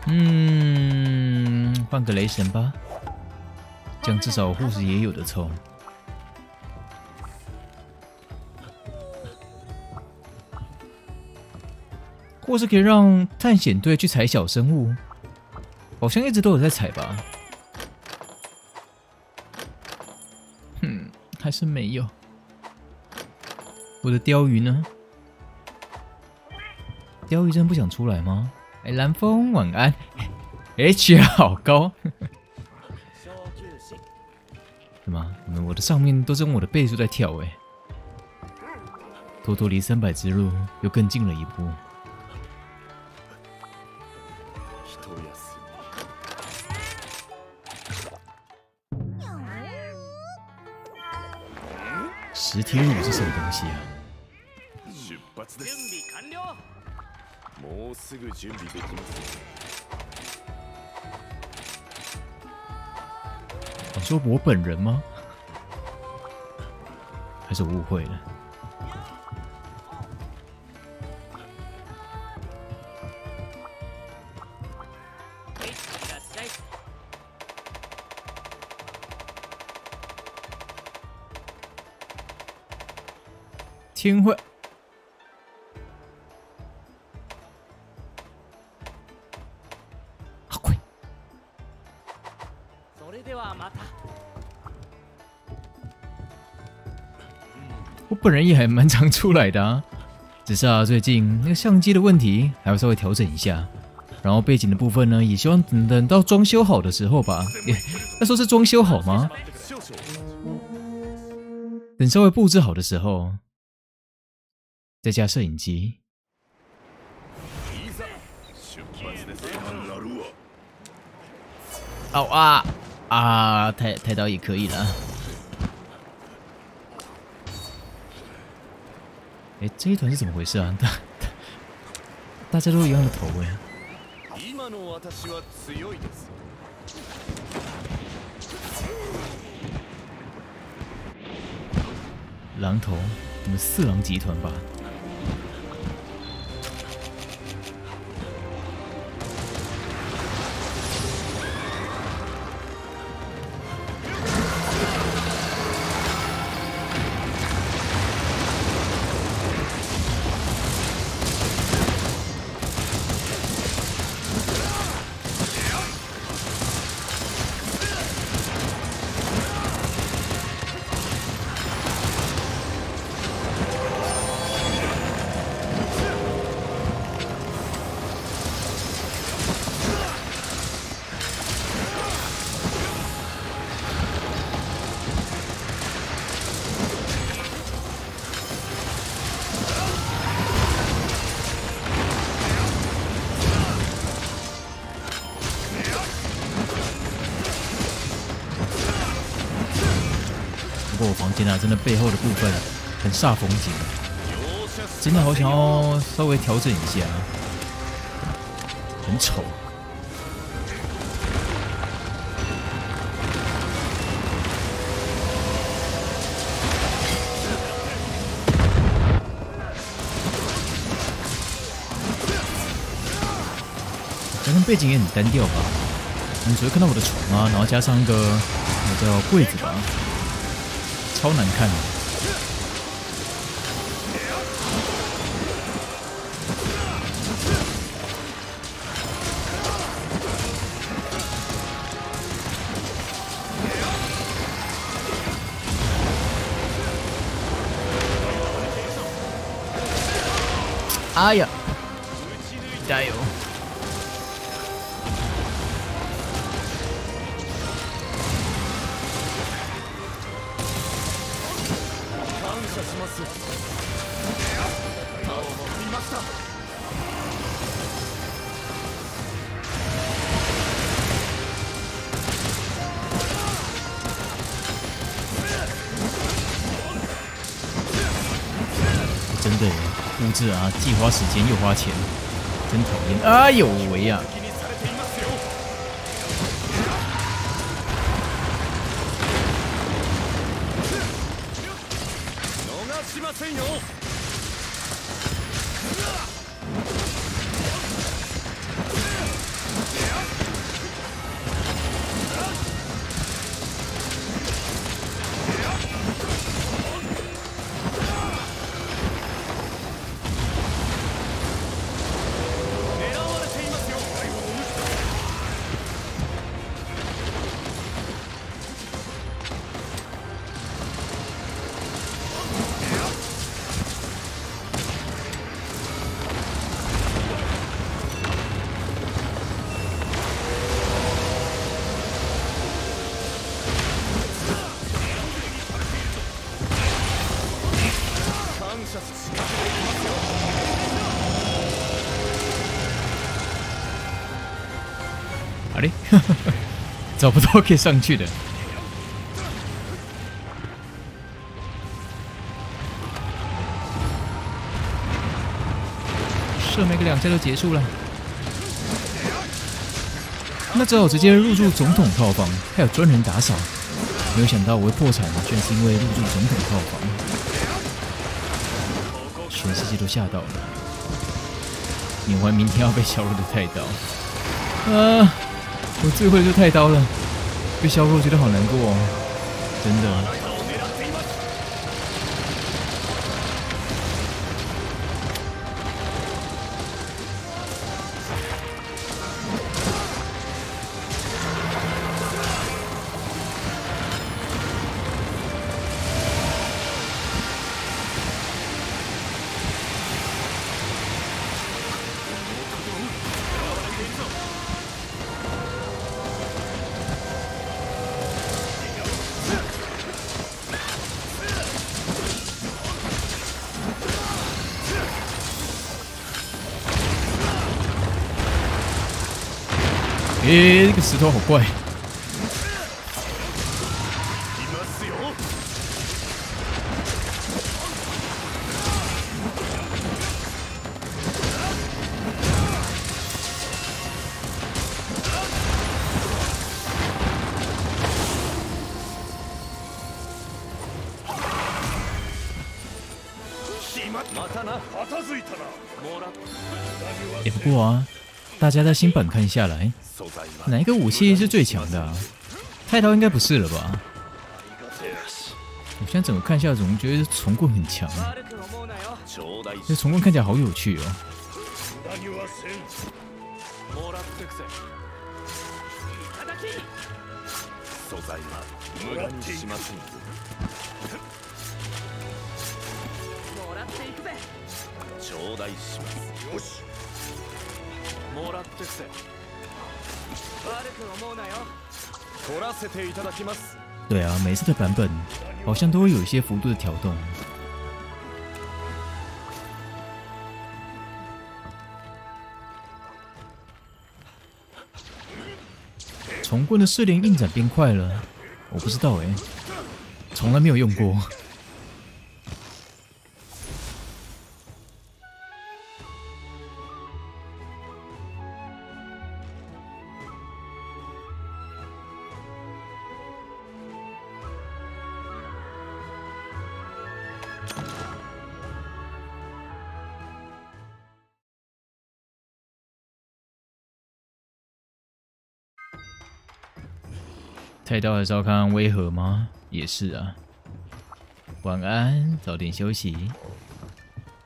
嗯，换个雷神吧，这样至少护士也有的抽。 或是可以让探险队去采小生物，好像一直都有在采吧。嗯，还是没有。我的鲷鱼呢？鲷鱼真不想出来吗？哎，蓝风晚安。H 好高。什么？你们我的上面都是用我的倍数在跳哎。多多离三百之路又更近了一步。 石铁乳是什么东西啊？你说我本人吗？还是我误会了？天会，好贵！我本人也还蛮常出来的啊，只是啊，最近那个相机的问题还要稍微调整一下，然后背景的部分呢，也希望等等到装修好的时候吧。那说是装修好吗？等稍微布置好的时候。 再加摄影机，哦啊啊，太太刀也可以了。哎，这一团是怎么回事啊？大大家都一样的头哎。狼头，你们四狼集团吧。 天啊，真的背后的部分很煞风景，真的好想要稍微调整一下。很丑。 背景也很单调吧，你只会看到我的床啊，然后加上一个我叫柜子吧，超难看的。哎呀，加油！ 真的布置啊，既花时间又花钱，真讨厌！哎呦喂呀！ 啊嘞，找不到可以上去的。射没个两下就结束了，那只好直接入住总统套房，还有专人打扫。没有想到我会破产，居然是因为入住总统套房，全世界都吓到了。你玩明天要被削弱的太刀。 啊！我最会就太刀了，被削弱觉得好难过哦，真的。诶、欸，这个石头好怪。 也不过啊，大家在新版看下来，哪一个武器是最强的啊？太刀应该不是了吧？我现在整个看下来，总觉得虫棍很强。这虫棍看起来好有趣哦。 頂戴します。よし。もらってくせ。悪く思うなよ。取らせていただきます。对啊，每次的版本好像都会有一些幅度的调动。重棍的适龄硬展变快了，我不知道哎、欸，从来没有用过。太刀还是要看看威吓吗？也是啊。晚安，早点休息。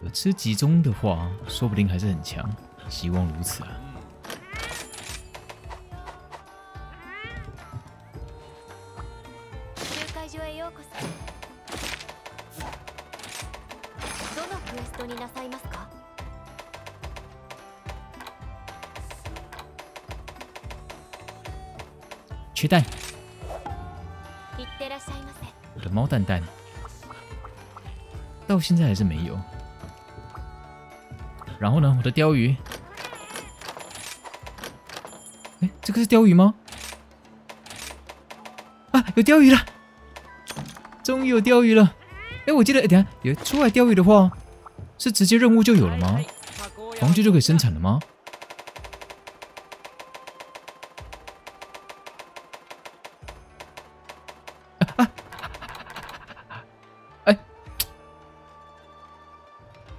有吃集中的话，说不定还是很强。希望如此啊。缺蛋。 我的猫蛋蛋到现在还是没有。然后呢，我的鲷鱼，哎，这个是鲷鱼吗？啊，有鲷鱼了！终于有鲷鱼了！哎，我记得，等下有出来鲷鱼的话，是直接任务就有了吗？房具就可以生产了吗？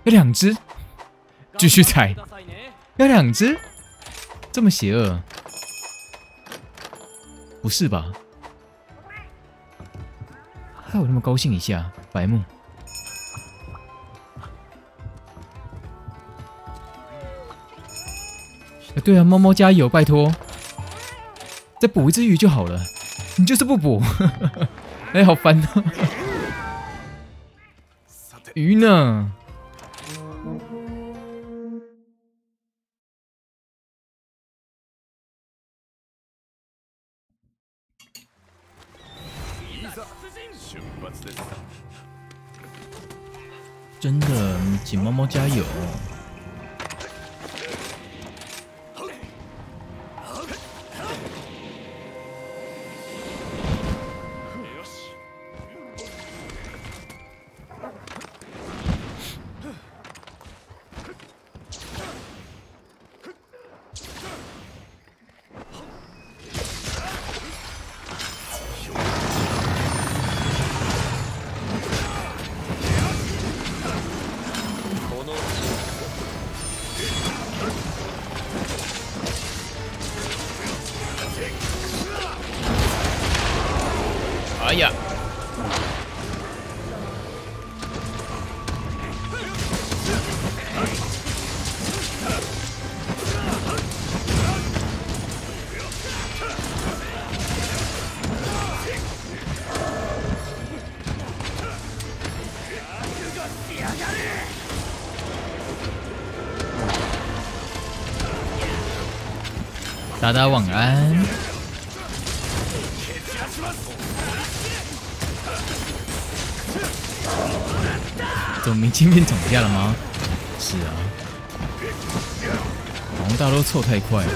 有两只，继续踩。有两只，这么邪恶？不是吧？害我那么高兴一下，白目。欸、对啊，猫猫加油，拜托，再补一只鱼就好了。你就是不补，哎、欸，好烦啊！鱼呢？ 真的，请猫猫加油！哎呀！大家晚安。 怎么明天变涨价了吗？是啊，好像大家都凑太快了，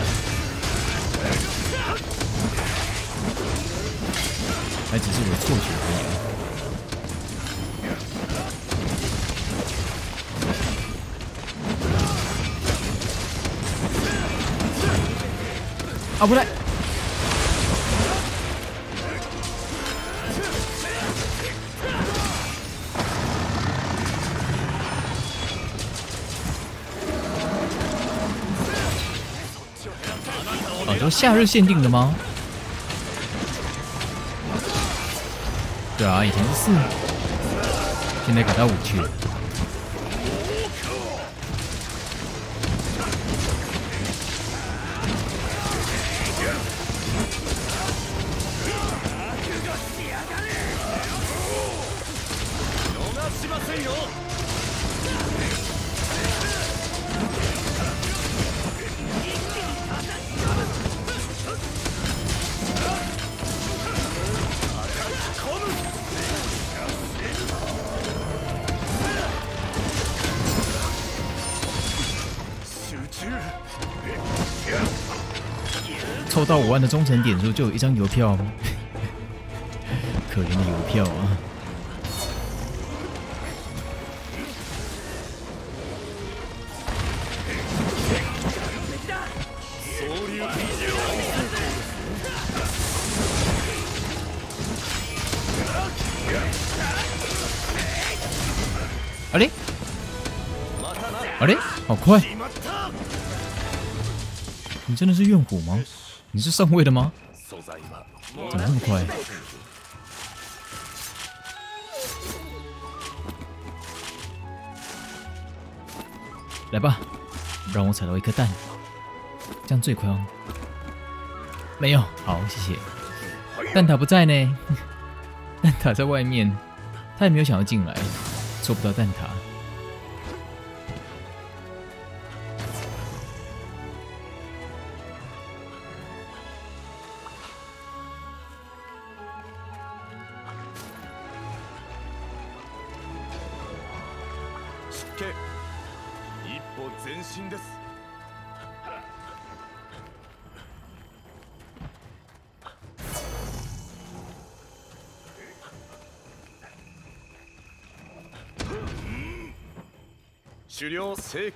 还只是我错觉而已。 啊，不对。 有夏日限定的吗？对啊，以前是四，现在改到五去了。抽到五万的忠诚点数，就有一张邮票，可怜的邮票啊！啊嘞，啊嘞，好快！你真的是怨虎吗？ 你是上位的吗？怎么那么快？来吧，让我踩到一颗蛋，这样最快哦。没有，好，谢谢。蛋挞不在呢，蛋挞在外面，他也没有想要进来，做不到蛋挞。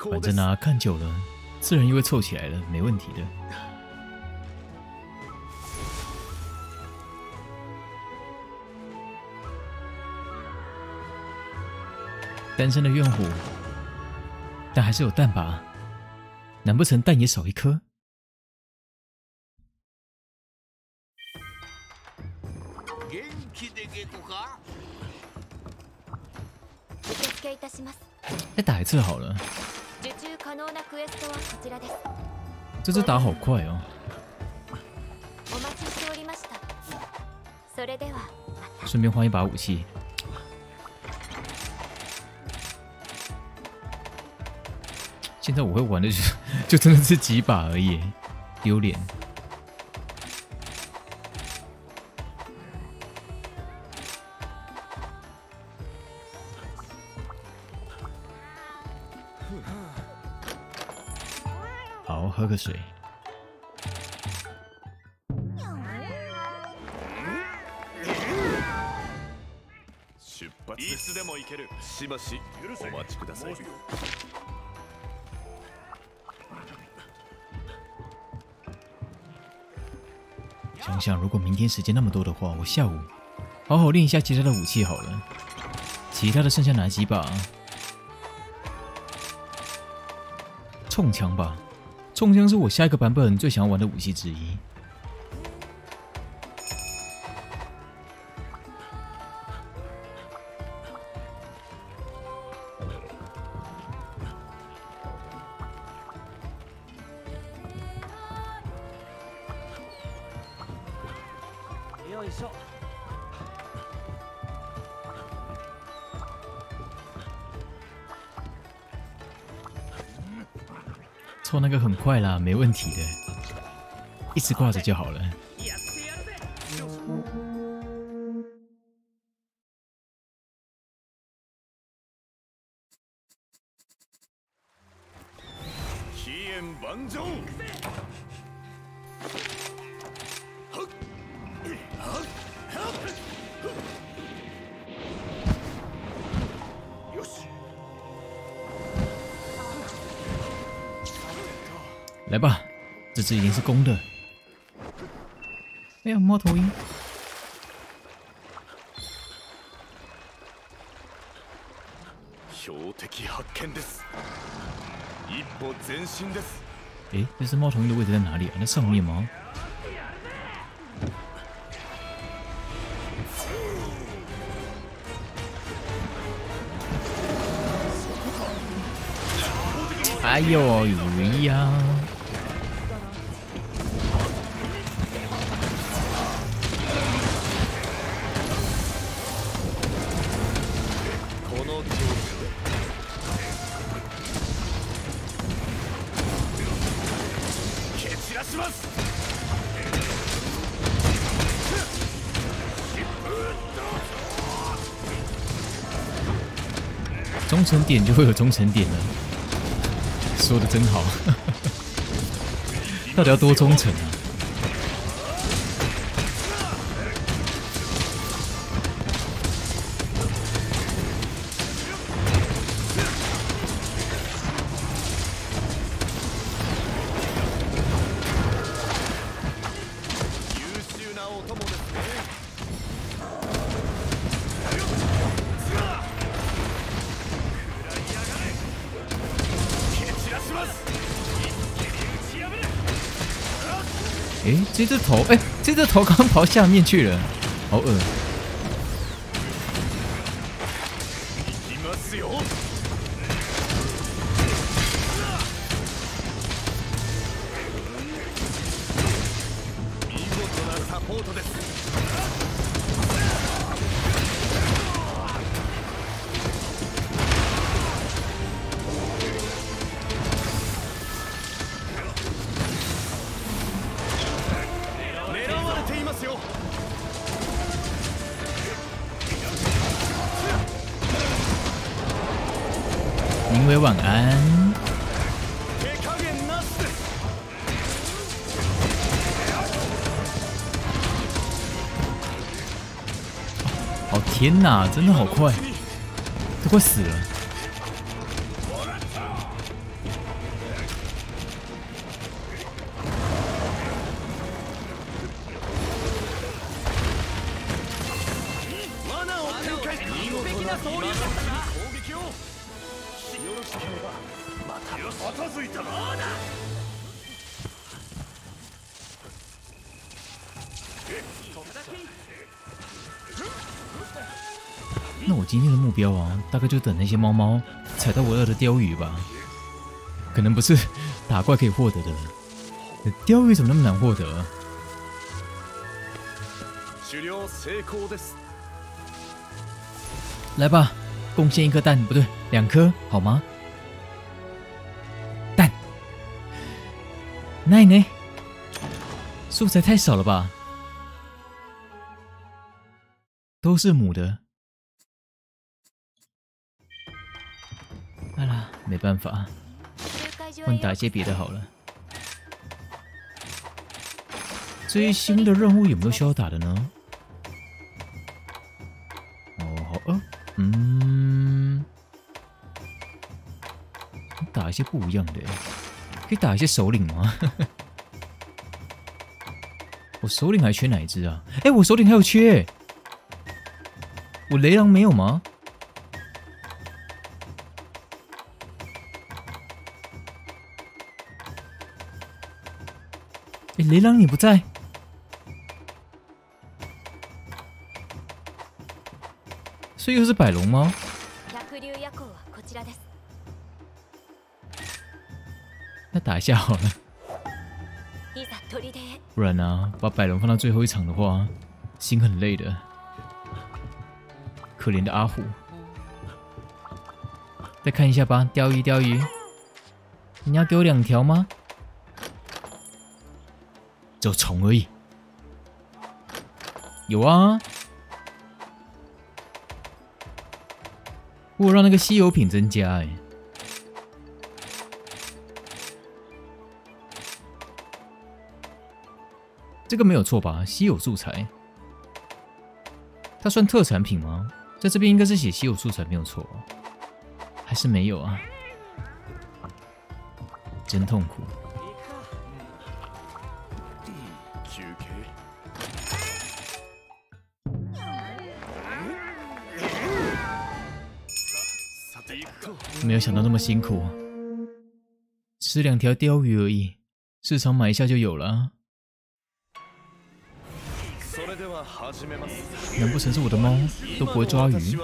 反正啊，看久了，自然又会凑起来了，没问题的。单身的怨虎，但还是有蛋吧？难不成蛋也少一颗？再打一次好了。 这次打好快哦！顺便换一把武器。现在我会玩的就就真的是几把而已，丢脸。喝个水。想想，如果明天时间那么多的话，我下午好好练一下其他的武器好了。其他的剩下哪几把？冲枪吧。 冲枪是我下一个版本最想要玩的武器之一。凑那个很快啦，没问题的，一直挂着就好了。来吧，这只已经是公的。哎呀，猫头鹰！哎，这是猫头鹰的位置在哪里啊？在上面吗？哎呦，哎呀！ 忠诚点就会有忠诚点了，说的真好，到底要多忠诚啊？哎、欸，这只头，哎、欸，这只头刚跑下面去了，好恶。各位晚安。好天哪，真的好快，都快死了。那我今天的目标啊，大概就等那些猫猫踩到我要的鲷鱼吧，可能不是打怪可以获得的。鲷鱼怎么那么难获得？来吧，贡献一颗蛋，不对，两颗好吗？蛋，奈奈，素材太少了吧？都是母的。 没办法，换打一些别的好了。这些新的任务有没有需要打的呢？哦，好饿、啊，嗯，打一些不一样的，可以打一些首领吗？我首领还缺哪一只啊？哎、欸，我首领还有缺，我雷狼没有吗？ 哎，雷狼你不在，所以又是百龙吗？那打一下好了，不然啊，把百龙放到最后一场的话，心很累的。可怜的阿虎，再看一下吧，钓鱼钓鱼，你要给我两条吗？ 只有虫而已，有啊！我让那个稀有品增加哎、欸，这个没有错吧？稀有素材，它算特产品吗？在这边应该是写稀有素材没有错、啊，还是没有啊？真痛苦。 没有想到那么辛苦，吃两条鲷鱼而已，市场买一下就有了。难不成是我的猫都不会抓鱼？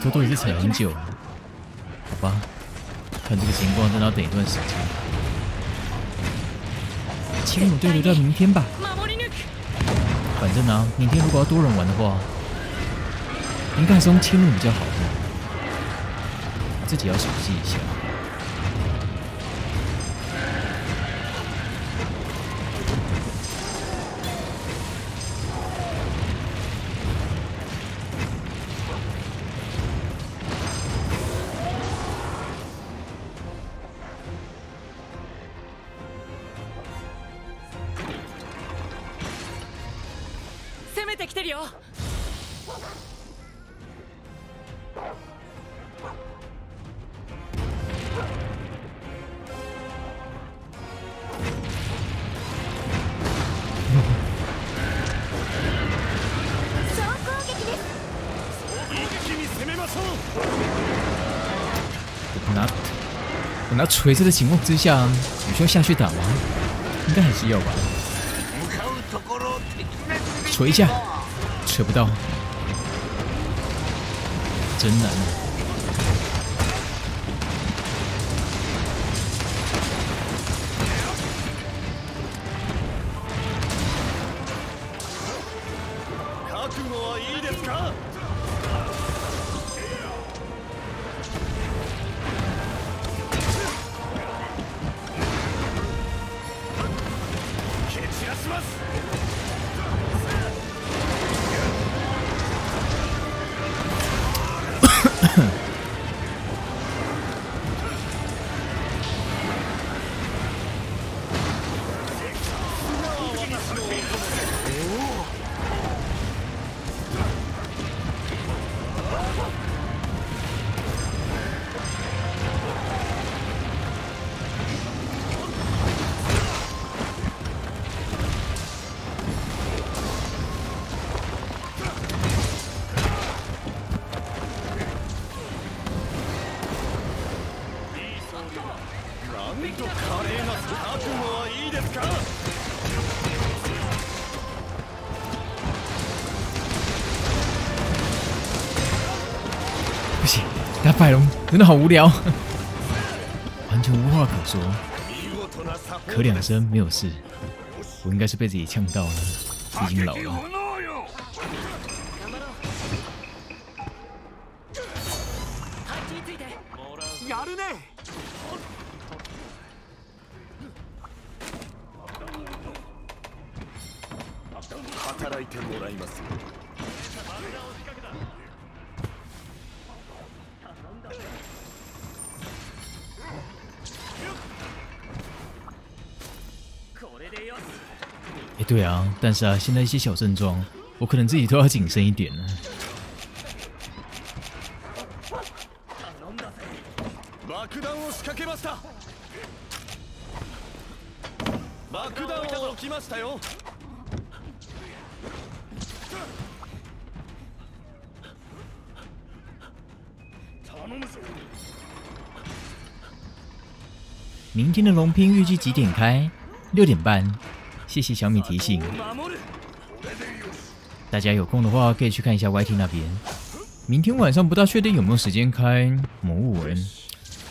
这都已经踩很久了，好吧，看这个情况，真的要等一段时间。青龙队留到明天吧，反正呢、啊，明天如果要多人玩的话，林盖松侵入比较好用，自己要熟悉一下。拿锤子的情况之下，有需要下去打吗？应该还是要吧。锤一下，锤不到，真难。不行，打百龙真的好无聊，完全无话可说。咳两声没有事，我应该是被自己呛到了，毕竟老了。 哎，对啊，但是啊，现在一些小症状，我可能自己都要谨慎一点了。 明天的龙拼预计几点开？六点半。谢谢小米提醒。大家有空的话可以去看一下 Y T 那边。明天晚上不大确定有没有时间开魔物文。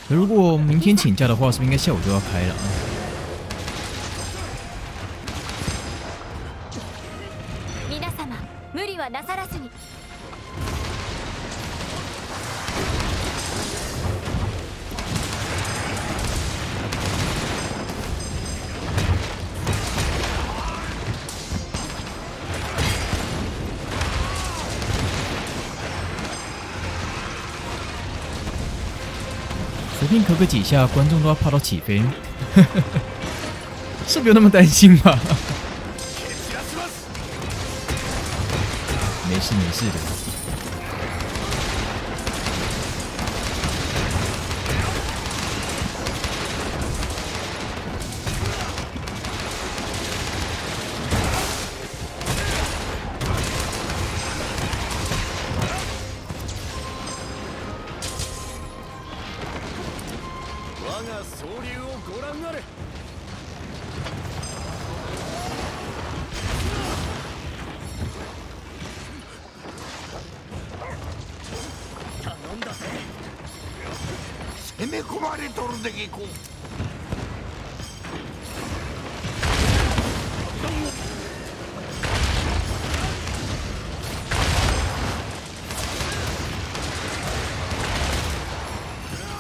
如果明天请假的话，是不是应该下午就要开了？ 硬咳个几下，观众都要怕到起飞，是不用那么担心吧？没事没事的。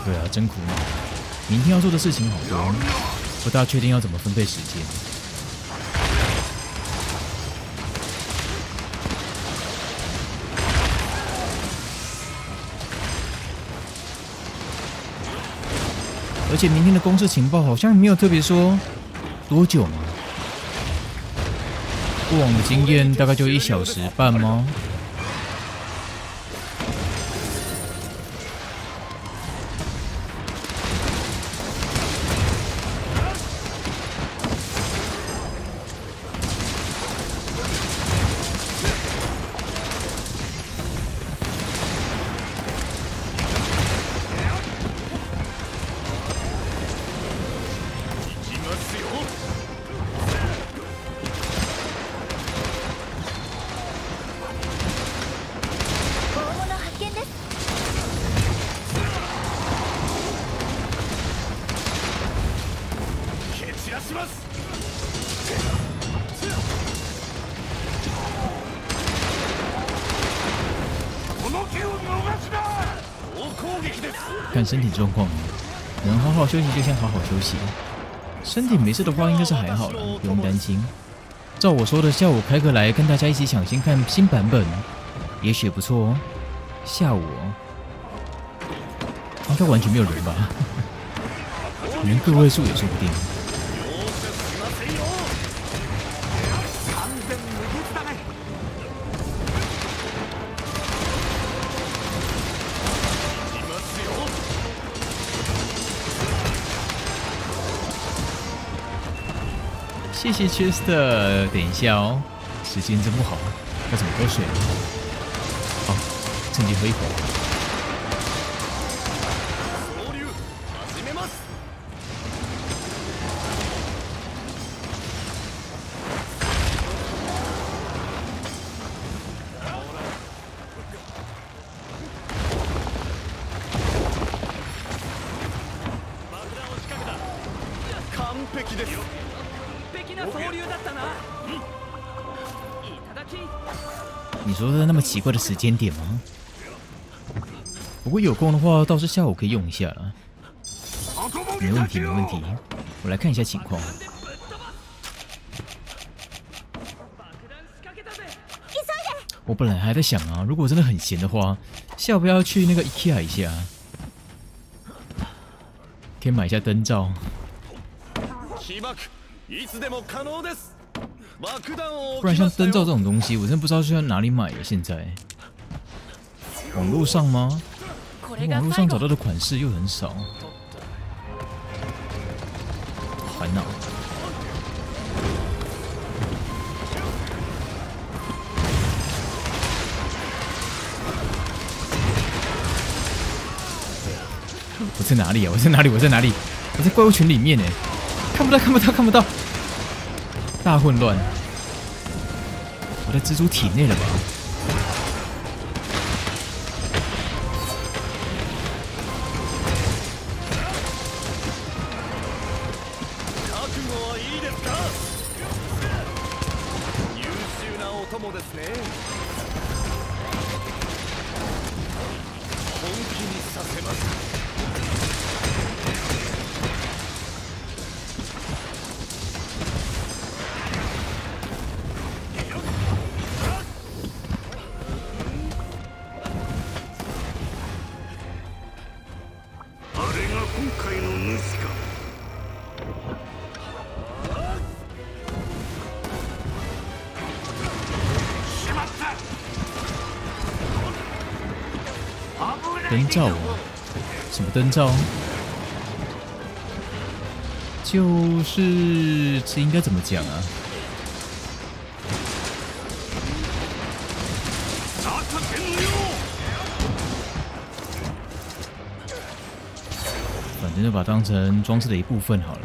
对啊，真苦恼。明天要做的事情好多，不大确定要怎么分配时间。而且明天的公示情报好像没有特别说多久嘛。过往的经验大概就一小时半吗？ 看身体状况，能好好休息就先好好休息。身体没事的话，应该是还好啦，不用担心。照我说的，下午开个来跟大家一起抢先看新版本，也许不错哦。下午哦，应该完全没有人吧？连个位数也说不定。 谢谢 Chester， 等一下哦，时间真不好，要怎么喝水？好，趁机喝一口。你说的那么奇怪的时间点吗？不过有空的话，倒是下午可以用一下了。没问题，没问题。我来看一下情况。 我本来还在想啊，如果真的很闲的话，要不要去那个 IKEA 一下，可以买一下灯罩。 不然像灯罩这种东西，我真不知道去哪里买耶。现在网络上吗？网络上找到的款式又很少，烦恼。 我在哪里啊？我在哪里？我在哪里？我在怪物群里面哎，看不到，看不到，看不到，大混乱！我在蜘蛛体内了吧？灯罩啊，什么灯罩？就是这应该怎么讲啊？反正就把它当成装饰的一部分好了。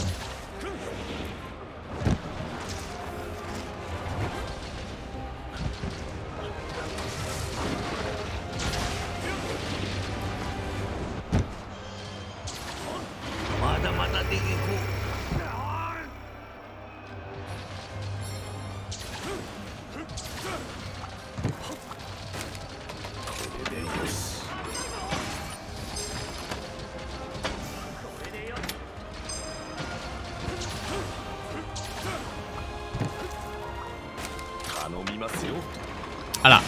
Alla.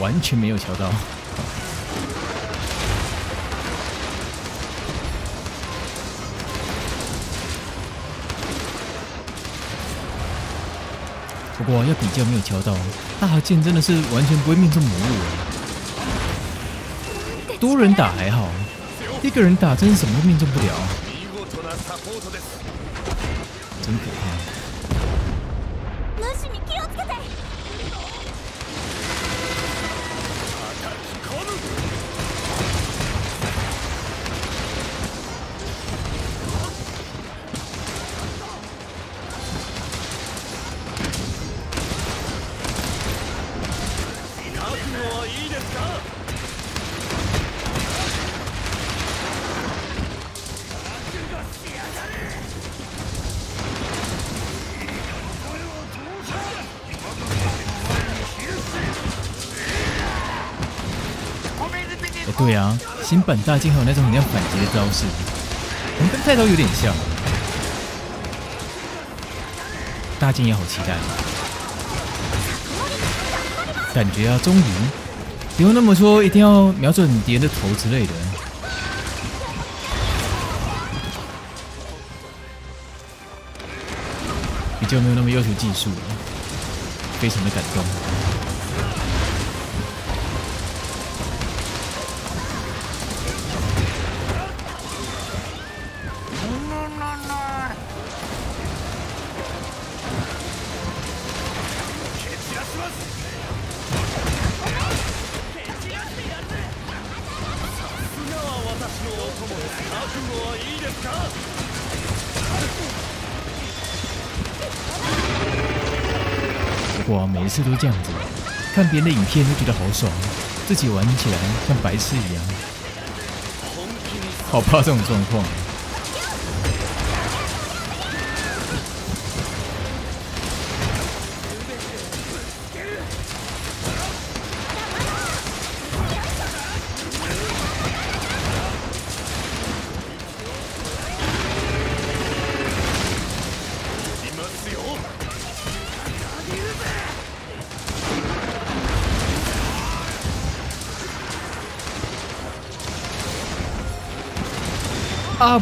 完全没有瞧到。 不过要比较没有敲到，大剑真的是完全不会命中魔物。多人打还好，一个人打真是什么都命中不了，真可怕。 对啊，新版大剑还有那种很像反击的招式，嗯、跟太刀有点像。大剑也好期待，感觉啊，终于不用那么说，一定要瞄准敌人的头之类的。比较没有那么要求技术了，非常的感动。 哇，每一次都这样子，看别人的影片都觉得好爽，自己玩起来像白痴一样，好怕这种状况。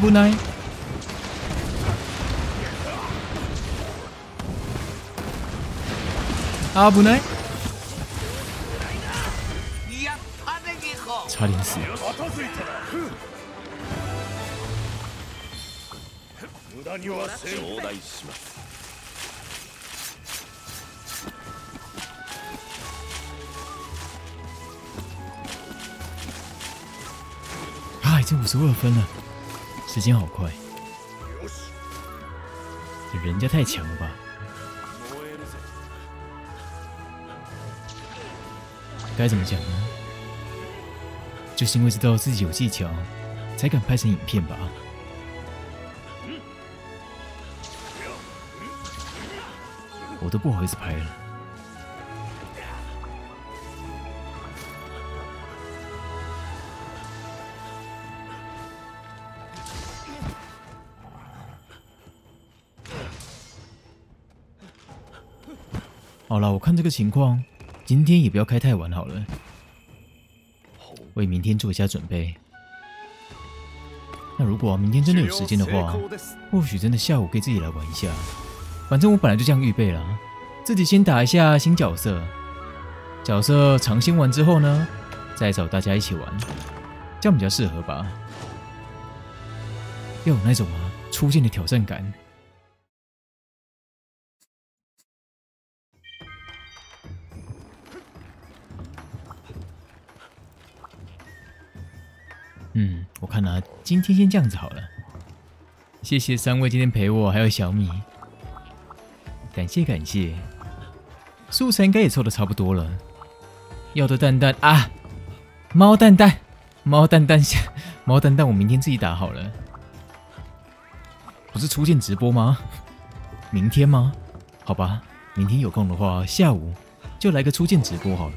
危ない。危ない。差点死。啊，已经五十二分了。 时间好快，人家太强了吧？该怎么讲呢？就是因为知道自己有技巧，才敢拍成影片吧？我都不好意思拍了。 好了，我看这个情况，今天也不要开太晚好了，为明天做一下准备。那如果、啊、明天真的有时间的话，或许真的下午可以自己来玩一下。反正我本来就这样预备了，自己先打一下新角色，角色尝鲜完之后呢，再找大家一起玩，这样比较适合吧。要有那种啊出现的挑战感。 嗯，我看啊，今天先这样子好了。谢谢三位今天陪我，还有小米，感谢感谢。素材应该也凑的差不多了，要的蛋蛋啊，猫蛋蛋，猫蛋蛋下，猫蛋蛋我明天自己打好了。不是初见直播吗？明天吗？好吧，明天有空的话，下午就来个初见直播好了。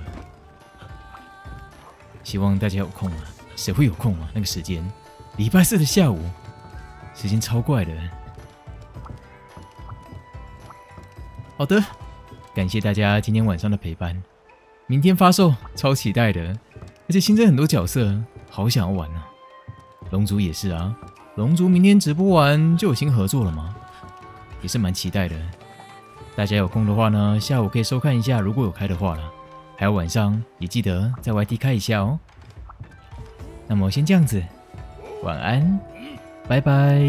希望大家有空啊，谁会有空啊？那个时间，礼拜四的下午。 时间超怪的。好的，感谢大家今天晚上的陪伴。明天发售，超期待的，而且新增很多角色，好想要玩啊！龙族也是啊，龙族明天直播完就有新合作了吗？也是蛮期待的。大家有空的话呢，下午可以收看一下，如果有开的话啦。还有晚上也记得在 Y T 开一下哦。那么先这样子，晚安。 拜拜。